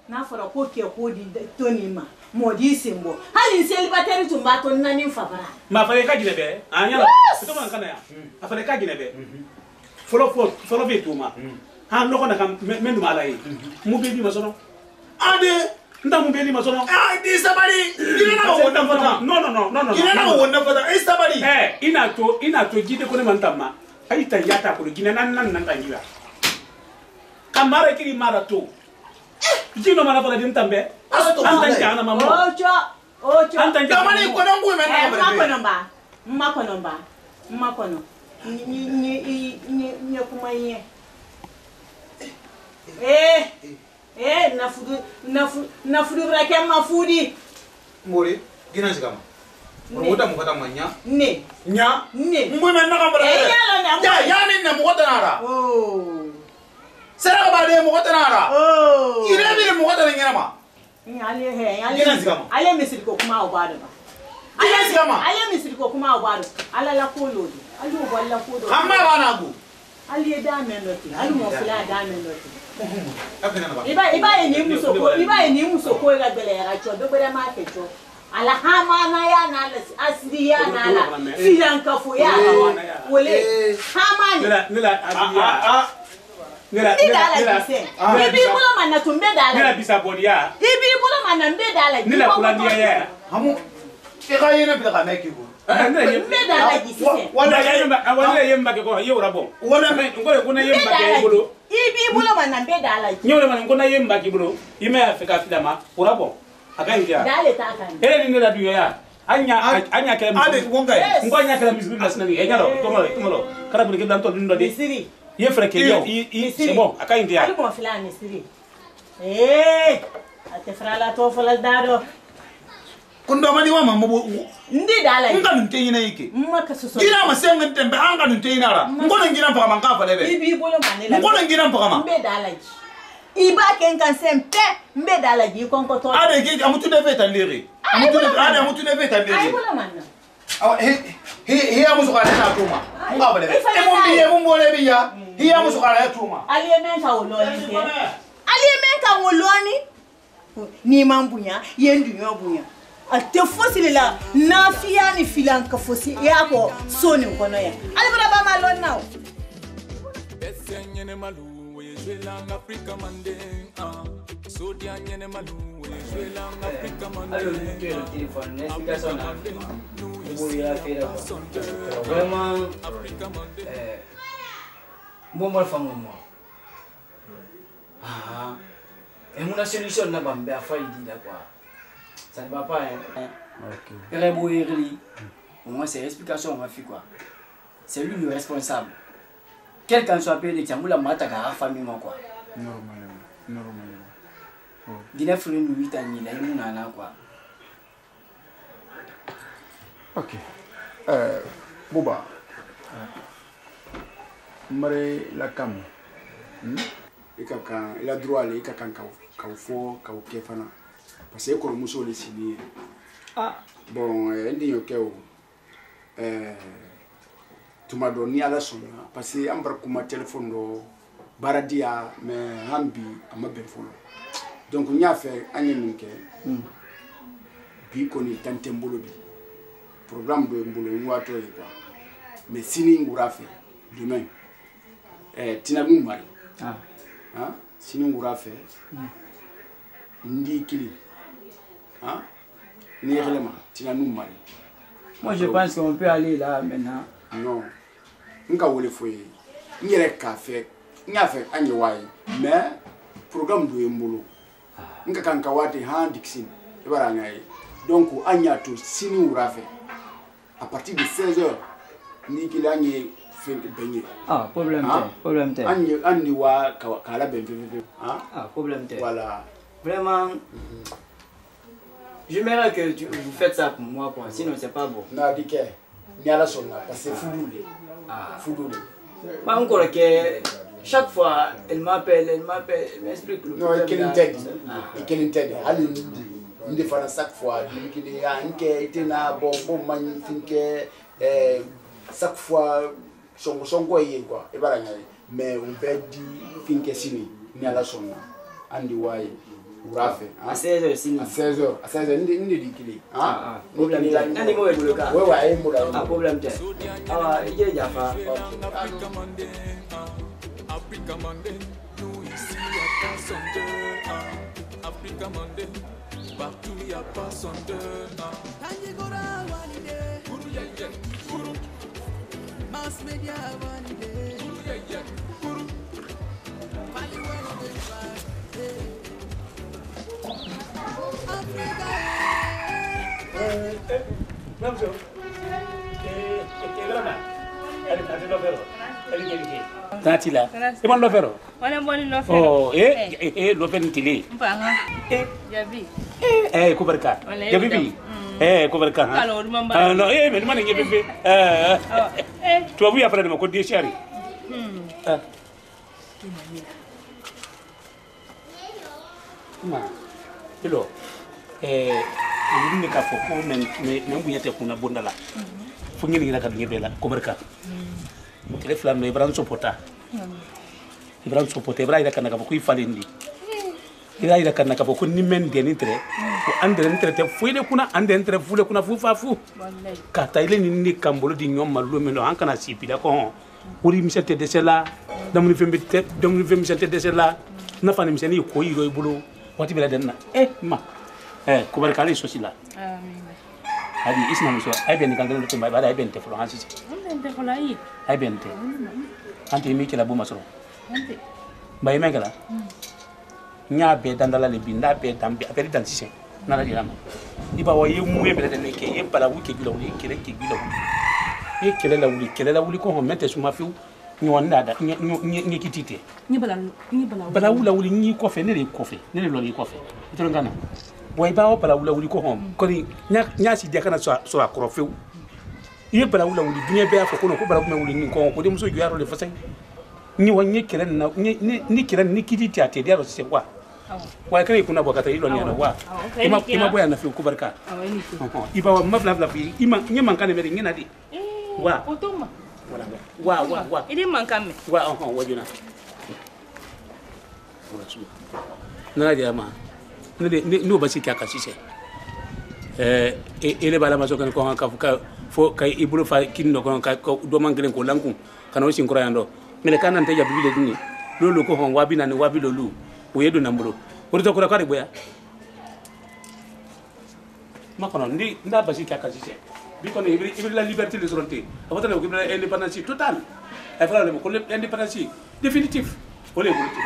Na foro ko ke ko di tonima. Modi simbo hali célibataire tumba ton nani fabara ma fare ka ginebe anyala to man kana ya afare ka ginebe follow betuma ha no kana kam mendu mala yi mu bebi masono ade nda mu bebi masono ade sabari ginena wonna fata no ginena wonna fata e sabari eh ina to gide ko ne mantama ai tayata ko ginena nan tangira kamara kiri mara to jino mara fala din tambe Antanja mama. Ocho. Antanja mama ni kono ngwe mena mama. Mma kono ba. Mma kono. Ni kumanye. Eh nafudu brake mafudi. Mori ginanzi kama. Muta mukata manya. Ne. Ngwe mena kama brake. Ya ni na mukata nara. Oh. Sera ba de mukata nara. Oh. Irebe mukata ngena ma. Allez, monsieur Kokuma au bar. Allez, monsieur Kokuma au bar. Allez, la polo. Allez, voilà la polo. Allez, dame, allez, mon frère, dame. Il va et nous, la galère, tu as de la marque. À la Hamana, Asriana, Filanka Foya, Olé, Haman. Nila Ye freke yo c'est bon akay ndia ali bon fila ni siri eh ate frala to fala dado kundo mani wa mambo ndi dala nda ntenyina yike maka soso gira masenga ntembe anga ntenyina ra ngona ngira mpaka mangafa lebe bibi bolo manela ngona ngira mpaka ma mbe dala iba kenka sempe mbe dala ji konko to ade ki amutu de veta lere amutu de veta lere ai bolo manna aw he amuzuka na tuma ngabale e mumbole biya He amu sukara yatuma. Aliye menta uloni. Ni mambunya, yendu nyobunya. Atefosi lela na fiani filanka fosi yako soni mkono ya. Alibara ba malon now. Jwe lang Africa manding. So di anyene malou. Jwe lang Africa manding. Allô, le téléphone. L'explication là. Vous y avez fait là. Vraiment. Bon mal fangou moi. Ah. Et mon solution n'a pas me faire faillite là quoi. Ça ne va pas hein. OK. Très beau Erli. Au moins c'est l'explication on va faire quoi. C'est lui le responsable. Quelqu'un soit payé, tu as voulu mater ta famille quoi. Normalement. Dina frère nous 8 ans là, nous nana quoi. OK. Boba. Mare la cam. Il a droit aller quand kefana. Parce que comme muso le signé. Ah bon, ndi yokeo. Tu m'as donné à la sonne parce que j'ai téléphone do baradia mais hambi ama belfolo donc nya fait anyemunke bi koni tante mbolo bi programme do mbolo ngwato e quoi mais sini ngura fait demain tina ngumari ah sini ngura fait ndi kili hein ni relema tina ngumari moi je pense qu'on peut aller là maintenant. Non, je ne sais pas si je suis un peu mais le programme est un boulot. Je ne sais pas si je suis donc, je suis à partir de 16h, je suis baigner. Ah, problème. Problème. Voilà. Vraiment, j'aimerais que vous faites ça pour moi, sinon c'est pas bon. Non, dis que. C'est foudoulé. Encore que chaque fois, elle m'appelle, elle m'explique. Non, elle est intègre. Elle est chaque fois. Chaque fois, mais on peut dire que c'est la sonne. À 16h, lolo ko wabi na ni wabi lolo oyedo na mboro orito ko rakare boya makono ndi nda basi kakasise biko ne ibri la liberté de volonté avant de ko indépendance totale et voilà le ko indépendance définitive pour les politiques.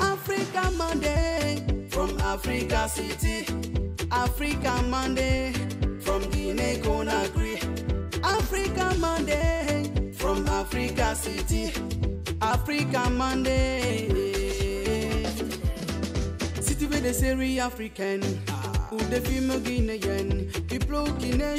Africa Monday from Africa City, Africa Monday from Guinea Conakry, Africa Monday from Africa City, Africa Monday. City where they say African, who the female Guinean, people Guinea.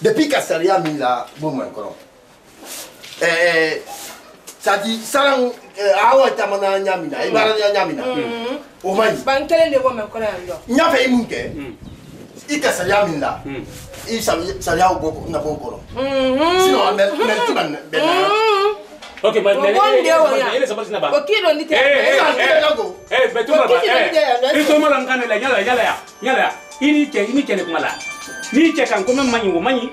Depuis que ça a mis la bombe encore. Ça dit, ça a été un homme qui a mis la bombe. Il a fait une bombe. Il a fait une bombe. Il a fait une bombe. Il a fait une bombe. Sinon, on a fait une bombe. Ok, mais ni te kan kuma manyi wo manyi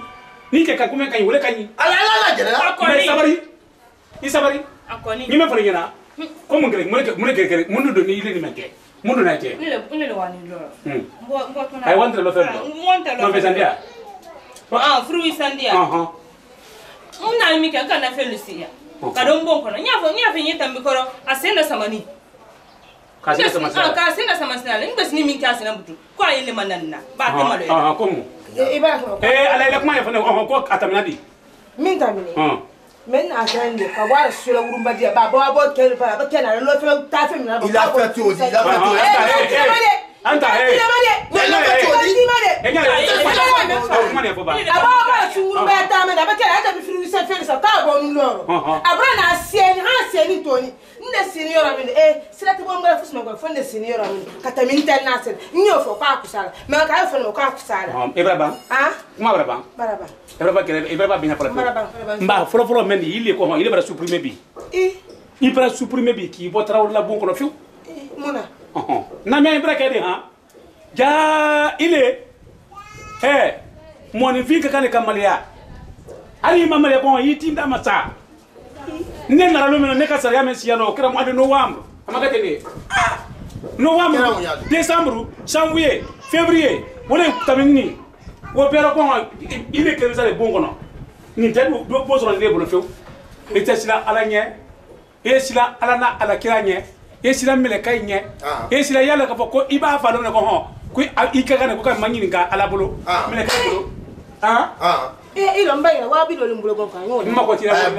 ni te kan kuma kanyi wole kanyi ala ala jere akoni sabari akoni ni me fori na ko mo ngere mo ngere mo ndo ni ile ni make mo ndo na te ile wani loro mbo tuna I want to love no be sandia fruit sandia muna mi kan na felusia ka do mbon kono nyafo nyeta mbikoro asenda samani kasenda samasina ni ngesi ni mi kasina butu ko ayele mananna ba te malo komo ala kuma yefana ko atamna di min tamine men atande ka wala sura urumba dia ba ba ba kel ba ba kenara lo fe ta fe na ba ila fatu odi ila fatu anta ila fatu odi kuma ne fo ba aba ba suru ba ta me na ba kenara ta bi firu se fe sa ta bo nu loro abra na sieni ha sieni toni nde senior amine sira te bo ngala fusuma ko fonde senior amine kata min tan nasel nyo fo pa kusala me ka fo no ka kusala ibraba kuma ibraba baraba ibraba kele ibraba bina pala mba fro fro men ile ko ho ile bara supprimer bi il bara supprimer bi ki botra wala bon ko no fiu mona na me ibra kede ha ja ile moni vika kale kamalia ali mama le bon yitinda masa ne na ralomeno ne ka sariya men siano kra mo de novembre amaka tele novembre décembre janvier février wala tamini wo pero ko il est comme ça les bongo non ni tel do poso le bolo feu et tesla alanye et sila alana alakiranye et sila melekanye et sila yalla ka ko iba fa lomeno ko ho ku ikaka ko ka manyini ka alabolo melekay bolo il a mangé la wabi dans le boulot comme ça. Il m'a continué à faire.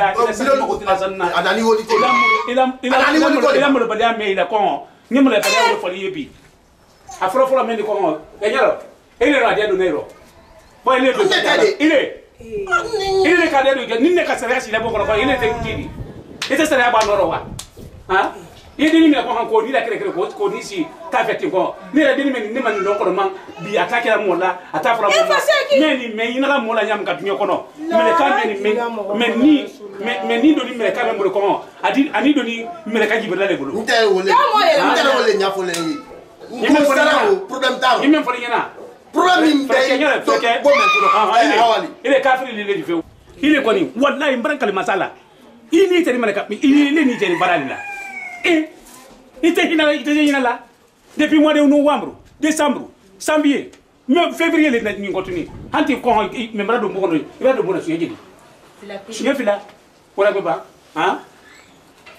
Il a Ah, il dit mais encore ni la création qu'on dit si t'affecte quoi, ni la dîme ni man l'encornement bi attaquer la mola, attaquer la mola. Mais il n'a pas mola yam quand tu n'y as connu. Mais ni donné mais quand même le comment. Adi ani donné mais quand il veut la dégoulé. Nous t'as volé ni à voler. Problème il est café il est différent. Il est connu. Voilà il branque le masala. Il est tellement capable. Il est ni tellement barré là. Et il était là depuis mois de novembre, décembre, janvier, même février les nègres continuent. Anti quand il me parle de mon il va de mon sujet. Sujet là, on a pas, hein?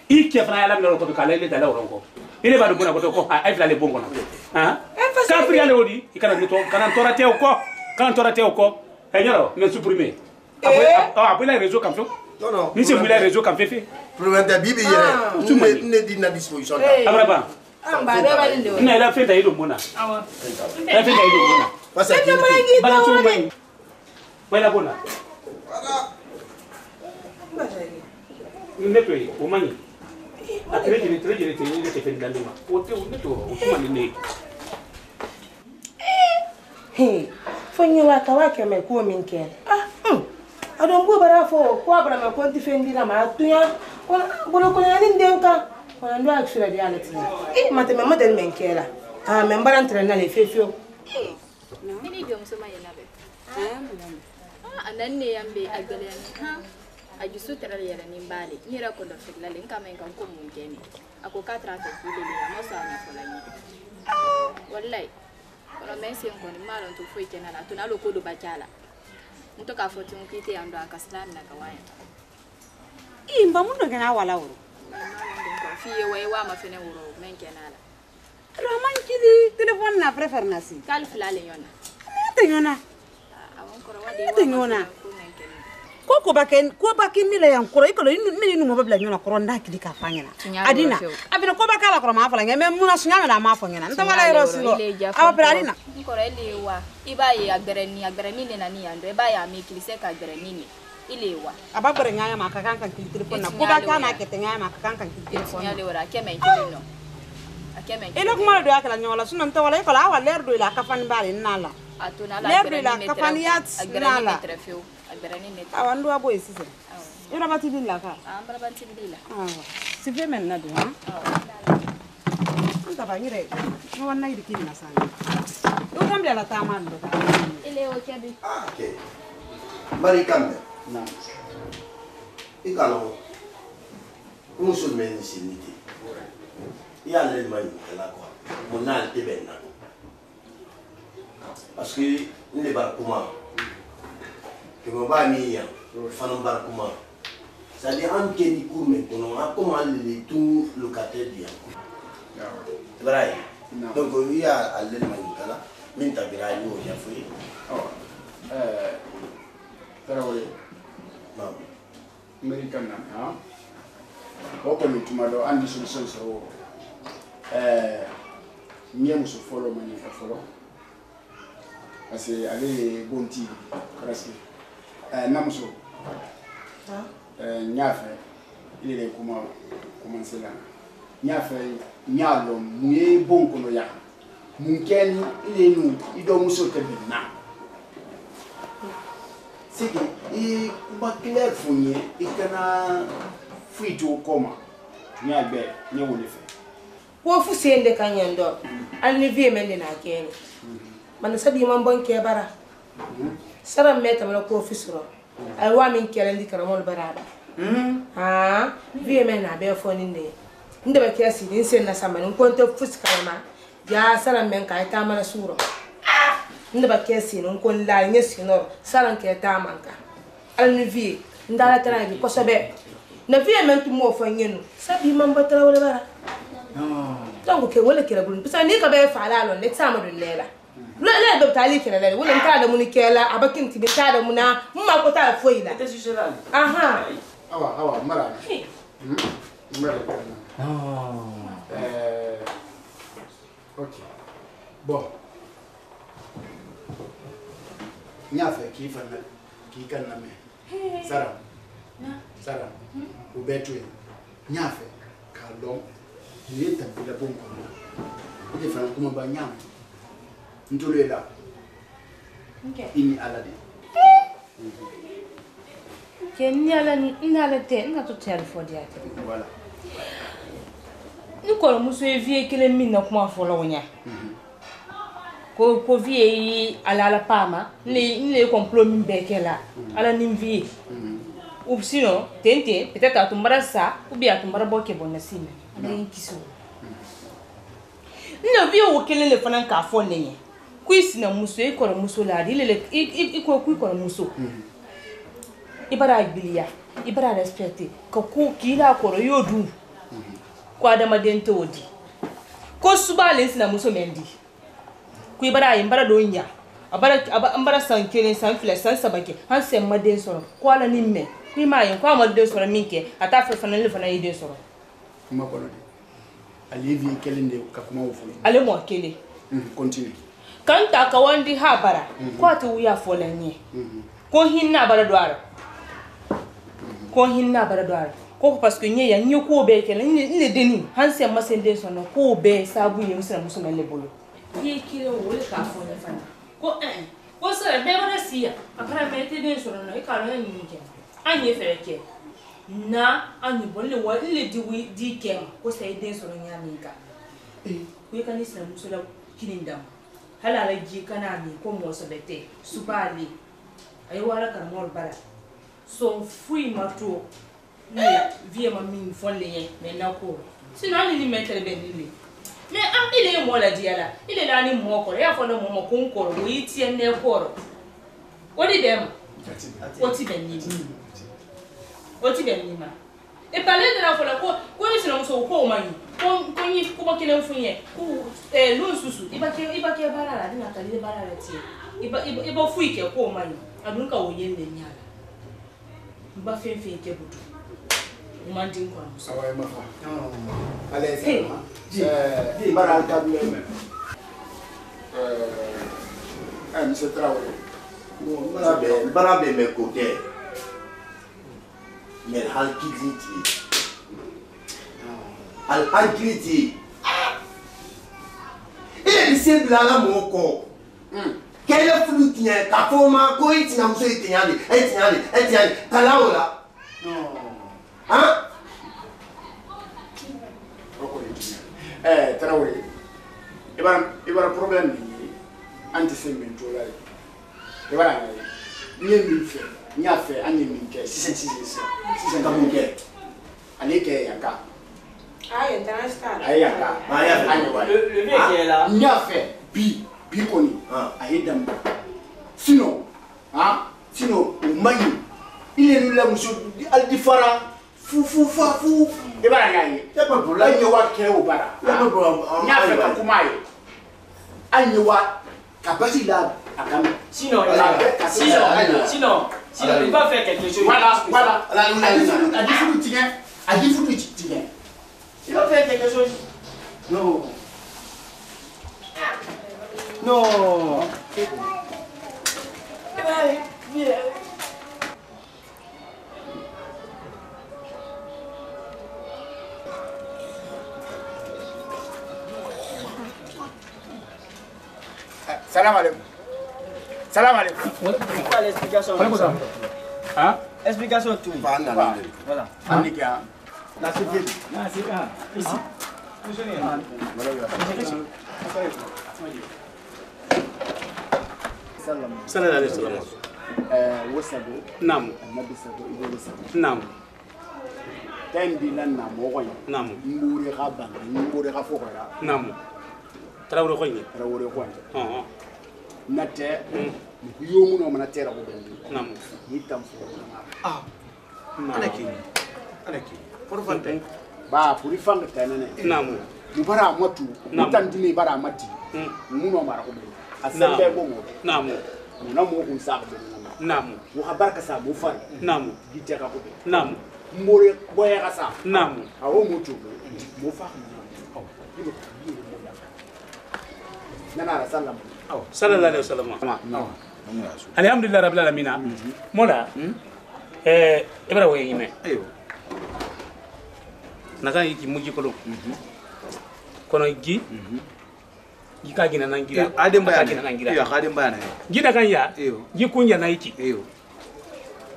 Il qui a fait la lame de l'autre côté, il est allé au rang. Il est pas de bon côté, il est allé bon côté, hein? Quand il est allé au lit, il a dit quand on a raté au corps, il a dit supprimer. Après la réseau comme ça. Non. Ni si vous voulez réseau comme fait. Problème bibi hier. Tout ne dit na disposition. Abraba. Na la fête aïdo mona. Ah ouais. La fête aïdo mona. Parce que bala tout mona. Voilà bona. Voilà. Ni ne toi au mani. A très fait dans le ma. Côté où ne toi au mani né. Hey. Fonyo wa tawake me ko minken. Ah. I don't go back for Quabra, my country friend, and my twin. But I didn't come. I know actually the reality. It matters my mother and Kela. I remember and train and if you. No, I need you, so my love. And then I am be again. I just took a year and in Bali. Near a cold of signal and come and come again. A coca traffic will be a mossana for like. What like? Or a messy and going mad on to freak and a tonal code by Chala. Mtu kafuatimu kiti yandoa kaslani na kawaii. Imba muno kena wala uru. Fiye wewa mafene uru mengenala. Ramani kidi telefoni na prefer nasi. Kalifla leona. Tengona. Tengona. Kwa baken mila yankura ikolo mimi numubabla nyona koronda kidi kafanya na. Adina. Abina kwa bakala kora mafanya na muna sunyama na mafanya na. Ntamala irosilo. Abapera adina. Koreelewa. Iba ya agbereni na ni andwe ba ya mekilise ka agbereni ni ilewa abagore nya ya makakan kan telefone na kuba ka na ketenga ya makakan kan telefone ya lewa akeme eno kuma do akala nyola sunna mta wala ikala awa lerdo ila kafani bale nala atuna la lerdo ila kafani yats nala agbereni ni awandu abo isise ira batidin la ka ambara batidin la sive men na do ha nda bangire no wanna idikini na sana. Ukambi ala tamando. Ile okiadi. Ah, okay. Marikande. Na. Igalo. Musu meni siniti. Ya le mani la kwa. Monal te benna. Parce que ne barkuma. Que mon bami ya. Fanon barkuma. Ça dit en keni cour maintenant, a comment les tout locataires bien. Vrai. Donc il y a à l'aide manicala, mais tu as bien allé au Jafoué. Non. Américain, hein? Comme tu m'as donné une solution, mieux se follow, manicala follow. Parce que allez, bon tir, presque. Namso. Niafe, il est comment commencer là. Niafe. Nyalo muye bonko no ya munkeni ile nu ido musote bina siki I kubakile funye ikana fuito koma nyabe nyewolefe wo fusende kanyando alivier mende na keni manasadi mambo nke bara sara meta mala ko ofisoro ai wa min kele ndikara mon baraba ha vie mena be foni nde nde ba kiasi ni senna sama ni konto fuska ma ya salan men kai ta mana sura nde ba kiasi ni kon la ni sinor salan ke ta manka alnivi ndala tara bi ko sobe na vie men tu mo fanyenu sabi mamba tara wala bara no tango ke wala kira bulun pisa ni ka ba fa la lon ne sama do lela le do tali kira lela wala nta da muni kela abakin ti be ta da muna mma ko ta foila aha awa mara mara ok. Bon. Niafe qui fait qui caname. Sarah. Sarah. Ou Betty. Niafe. Ka l'homme, il est un peu la bombe. Il est fait comme un bagnard. Nous sommes là. Il est à la tête. Il est à la tête. Il est à la tête. Voilà. Nous sommes vieux qui les mines comme un follower. Quand vieux à la Palma, il est compromis avec là. À la Nimvi. Ou sinon, tente peut-être à ton ça ou bien à ton barbeau qui est bon à s'y mettre. Nous vivons auquel le fanan cafonné. Quis n'a moussé qu'on a moussolade, il est équal qu'on a moussou. Ibara bilia, Ibara respecté, Coco qui l'a encore eu d'où. Quadamadento dit. Cosuba l'est n'a moussou mendi. Quibara imbaradonia. Embarrassant qu'il est sans filet sans sabaké, en ses madins sur quoi l'anime. Il m'a eu comme un deux sur la minke, à ta fête, un livre à l'idée sur la. Allez-y, Kelly, Kakuma. Allez-moi, Kelly. Continue. Quand t'as Kawandi Habara, quoi tu as for l'année? Kohina Baradouar. Kohina Baradouar. Quoi parce que n'y a ni au coubé, qu'elle n'est déni. Hansi a massé des sons, coubé, sabou, et moussa moussa le boulot. Qui est-il au cas pour la femme? Quoi, hein? Quoi, ça, même la sire, après la mettre des sons, et quand on a une minute. Na anibole wa ile diwi dikem ko sai den soro nyaminka ko yekani sira musala kilindam halala ji kana mi ko mo sobete subali ay wala kan mol bara so fui mato ni vie ma min folle me na ko sinani ni metere benili me am ile mo la diala ile la ni mo ko ya folle mo ko nkoro wo itie ne koro odi dem oti benili oti benima e parler de la fola ko ni sino so ko o mani ko ni ko ba kele funye ku lu susu iba ke barara dina tali de barara tie iba fuike ko o mani adun ka wonye nnyala mba fenfen ke budu o mandi ko na so ayi ma fa ale se ma di barara ka le me am se traure no barara be me ko de mais l'alkyliti, il est simple à la moko. Quel est le flou ta forme à quoi il n'a pas été allé, et tiens, calaola. Hein? Traoré. Il va un problème antisémite. Il va nya fe ani minke 666 aleke yaka ay international ay yaka ba ya le mec là nya fe bi koni ayedam sino umanyi ile nula muso aldifara fu e bara ngaye te ba bula nyo wa ke obara nya fe ka kumaye anyiwa kabasi la akam sino il va faire quelque chose. Voilà. A dit foutu tiens. Il va faire quelque chose. Non. Salam alaikum. Quoi l'explication? Hein? Explication tout. Voilà. Annika. La civile. Ici. Salam alaikum. Wasabo. Nam. Mabisabo. Nam. Tendina namoy. Nam. Mourira ban. Mourira fora. Nam. Traoré. Naté, il y a un homme qui a été fait. Ah, non. Salallahu alayhi wa sallam. Alhamdulillah rabbil alamina. Mola. Ibra waye yime. Ayo. Nakai mugi kolo. Kono igi. Ika gina nangira. Ademba gina nangira. Iyo ademba na. Gina kanya. Iyo. Gikunya na iki. Iyo.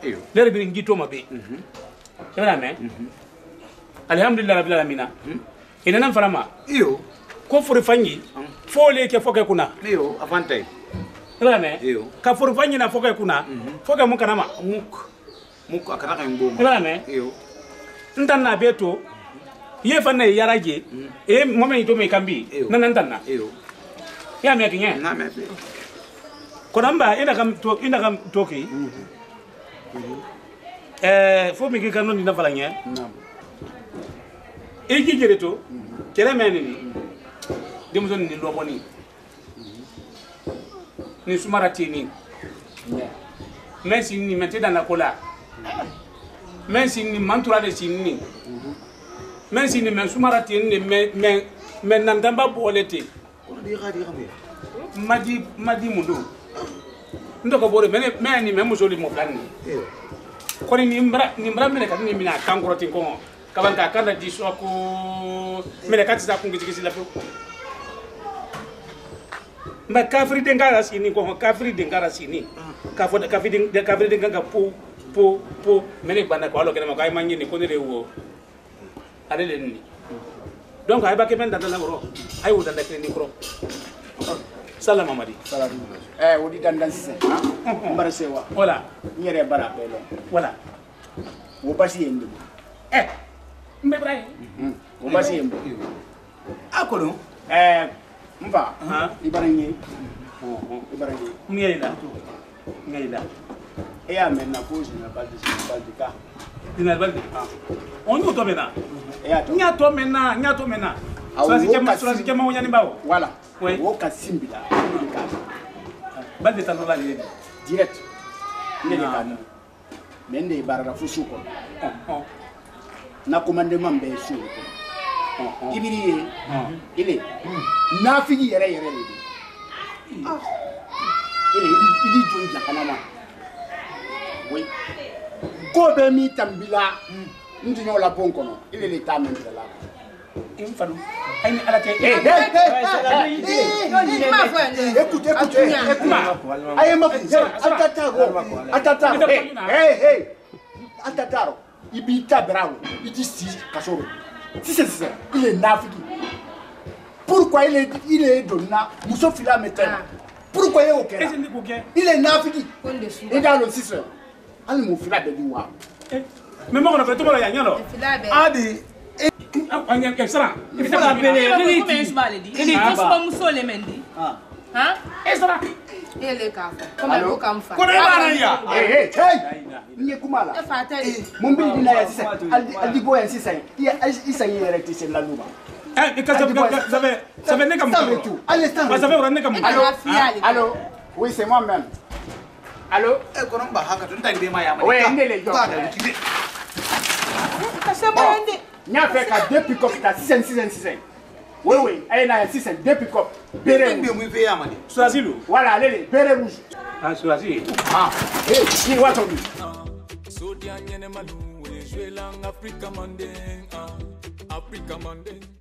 Iyo. Lere bini gito mabe. Kama na. Alhamdulillah rabbil alamin. Ina na farama. Iyo. Kofuri fanyi. Fole ke foka kuna. Iyo avante. Kama na. Iyo. Kafuri fanyi na foka kuna. Foka muka nama muk. Muk akaraka ngoma. Kama na. Iyo. Ntana beto ye fanna yaraje e momen to me kambi nan ntana ya me kinye na me ko namba ina kam toki fo mi kanu ni na valanya e ki jereto kere meni ni dem zone ni lobo ni sumarati ni mesi ni mete dana kola mesi ni mantura de sinni men si ni men sumarati ni men nandamba bolete madi mudu ndoko bore men ni men musoli mo planni ko ni mbra men ka ni mina kangroti ko kabanka kana di soko men ka tsa kungi tsi la ko ma kafri de ngara sini ko kafri de ngara sini kafri de nganga po men bana ko alo kena ko ay mangi ni ko ni rewo. Donc, I recommend that the law. I would like any crop. Salam, Mamadi. Salam. Eh, would it dance? Barasewa. Hola. Near a barabello. Hola. Wobasiendo. Eh, Mebrai. Wobasiendo. Akolo. Eh, Mba. Ibarani. Ibarani. Miela. Miela. Eh, I mean, I was in a bad car. On nous tombe là. N'y a tombe là. Voilà. Oui. Direct. Mende barra fusuko. Na commandement be sou. Ibiri. Ile. Na figi yere. Ah. Ile idi junja kanama. Oui. Kobe mi tambila ndinyo la bonko no ile le tamen la infano ay ni alate écoute ay ma atataro atataro ibita bravo idi si kasoro si il est nafiki pourquoi il est donna musofila metena pourquoi il est OK il est nafiki et dans le système. Mais moi, on a fait tout le monde. Adi, on a fait ça. Il faut l'appeler. Il faut l'appeler. Il faut l'appeler. Hein? Et ça? Il est là. Comment est-ce qu'on fait? Il est là. Mon bébé, il est là. Il est là. Il est là. Allô? Oui, c'est moi-même. Allô? Eh, quand on va à Katon, t'as des mailles. Oui, on est les gens. Il n'y a fait qu'à deux pick-up, t'as 6 ans. Oui, il y a 6 ans, deux pick-up. Béret rouge. Sois-y, l'eau. Voilà, allez, béret rouge. Ah, sois-y. Ah, eh, il va tomber. Sodia, n'y a pas de jouer l'an Africa Manding. Africa Manding.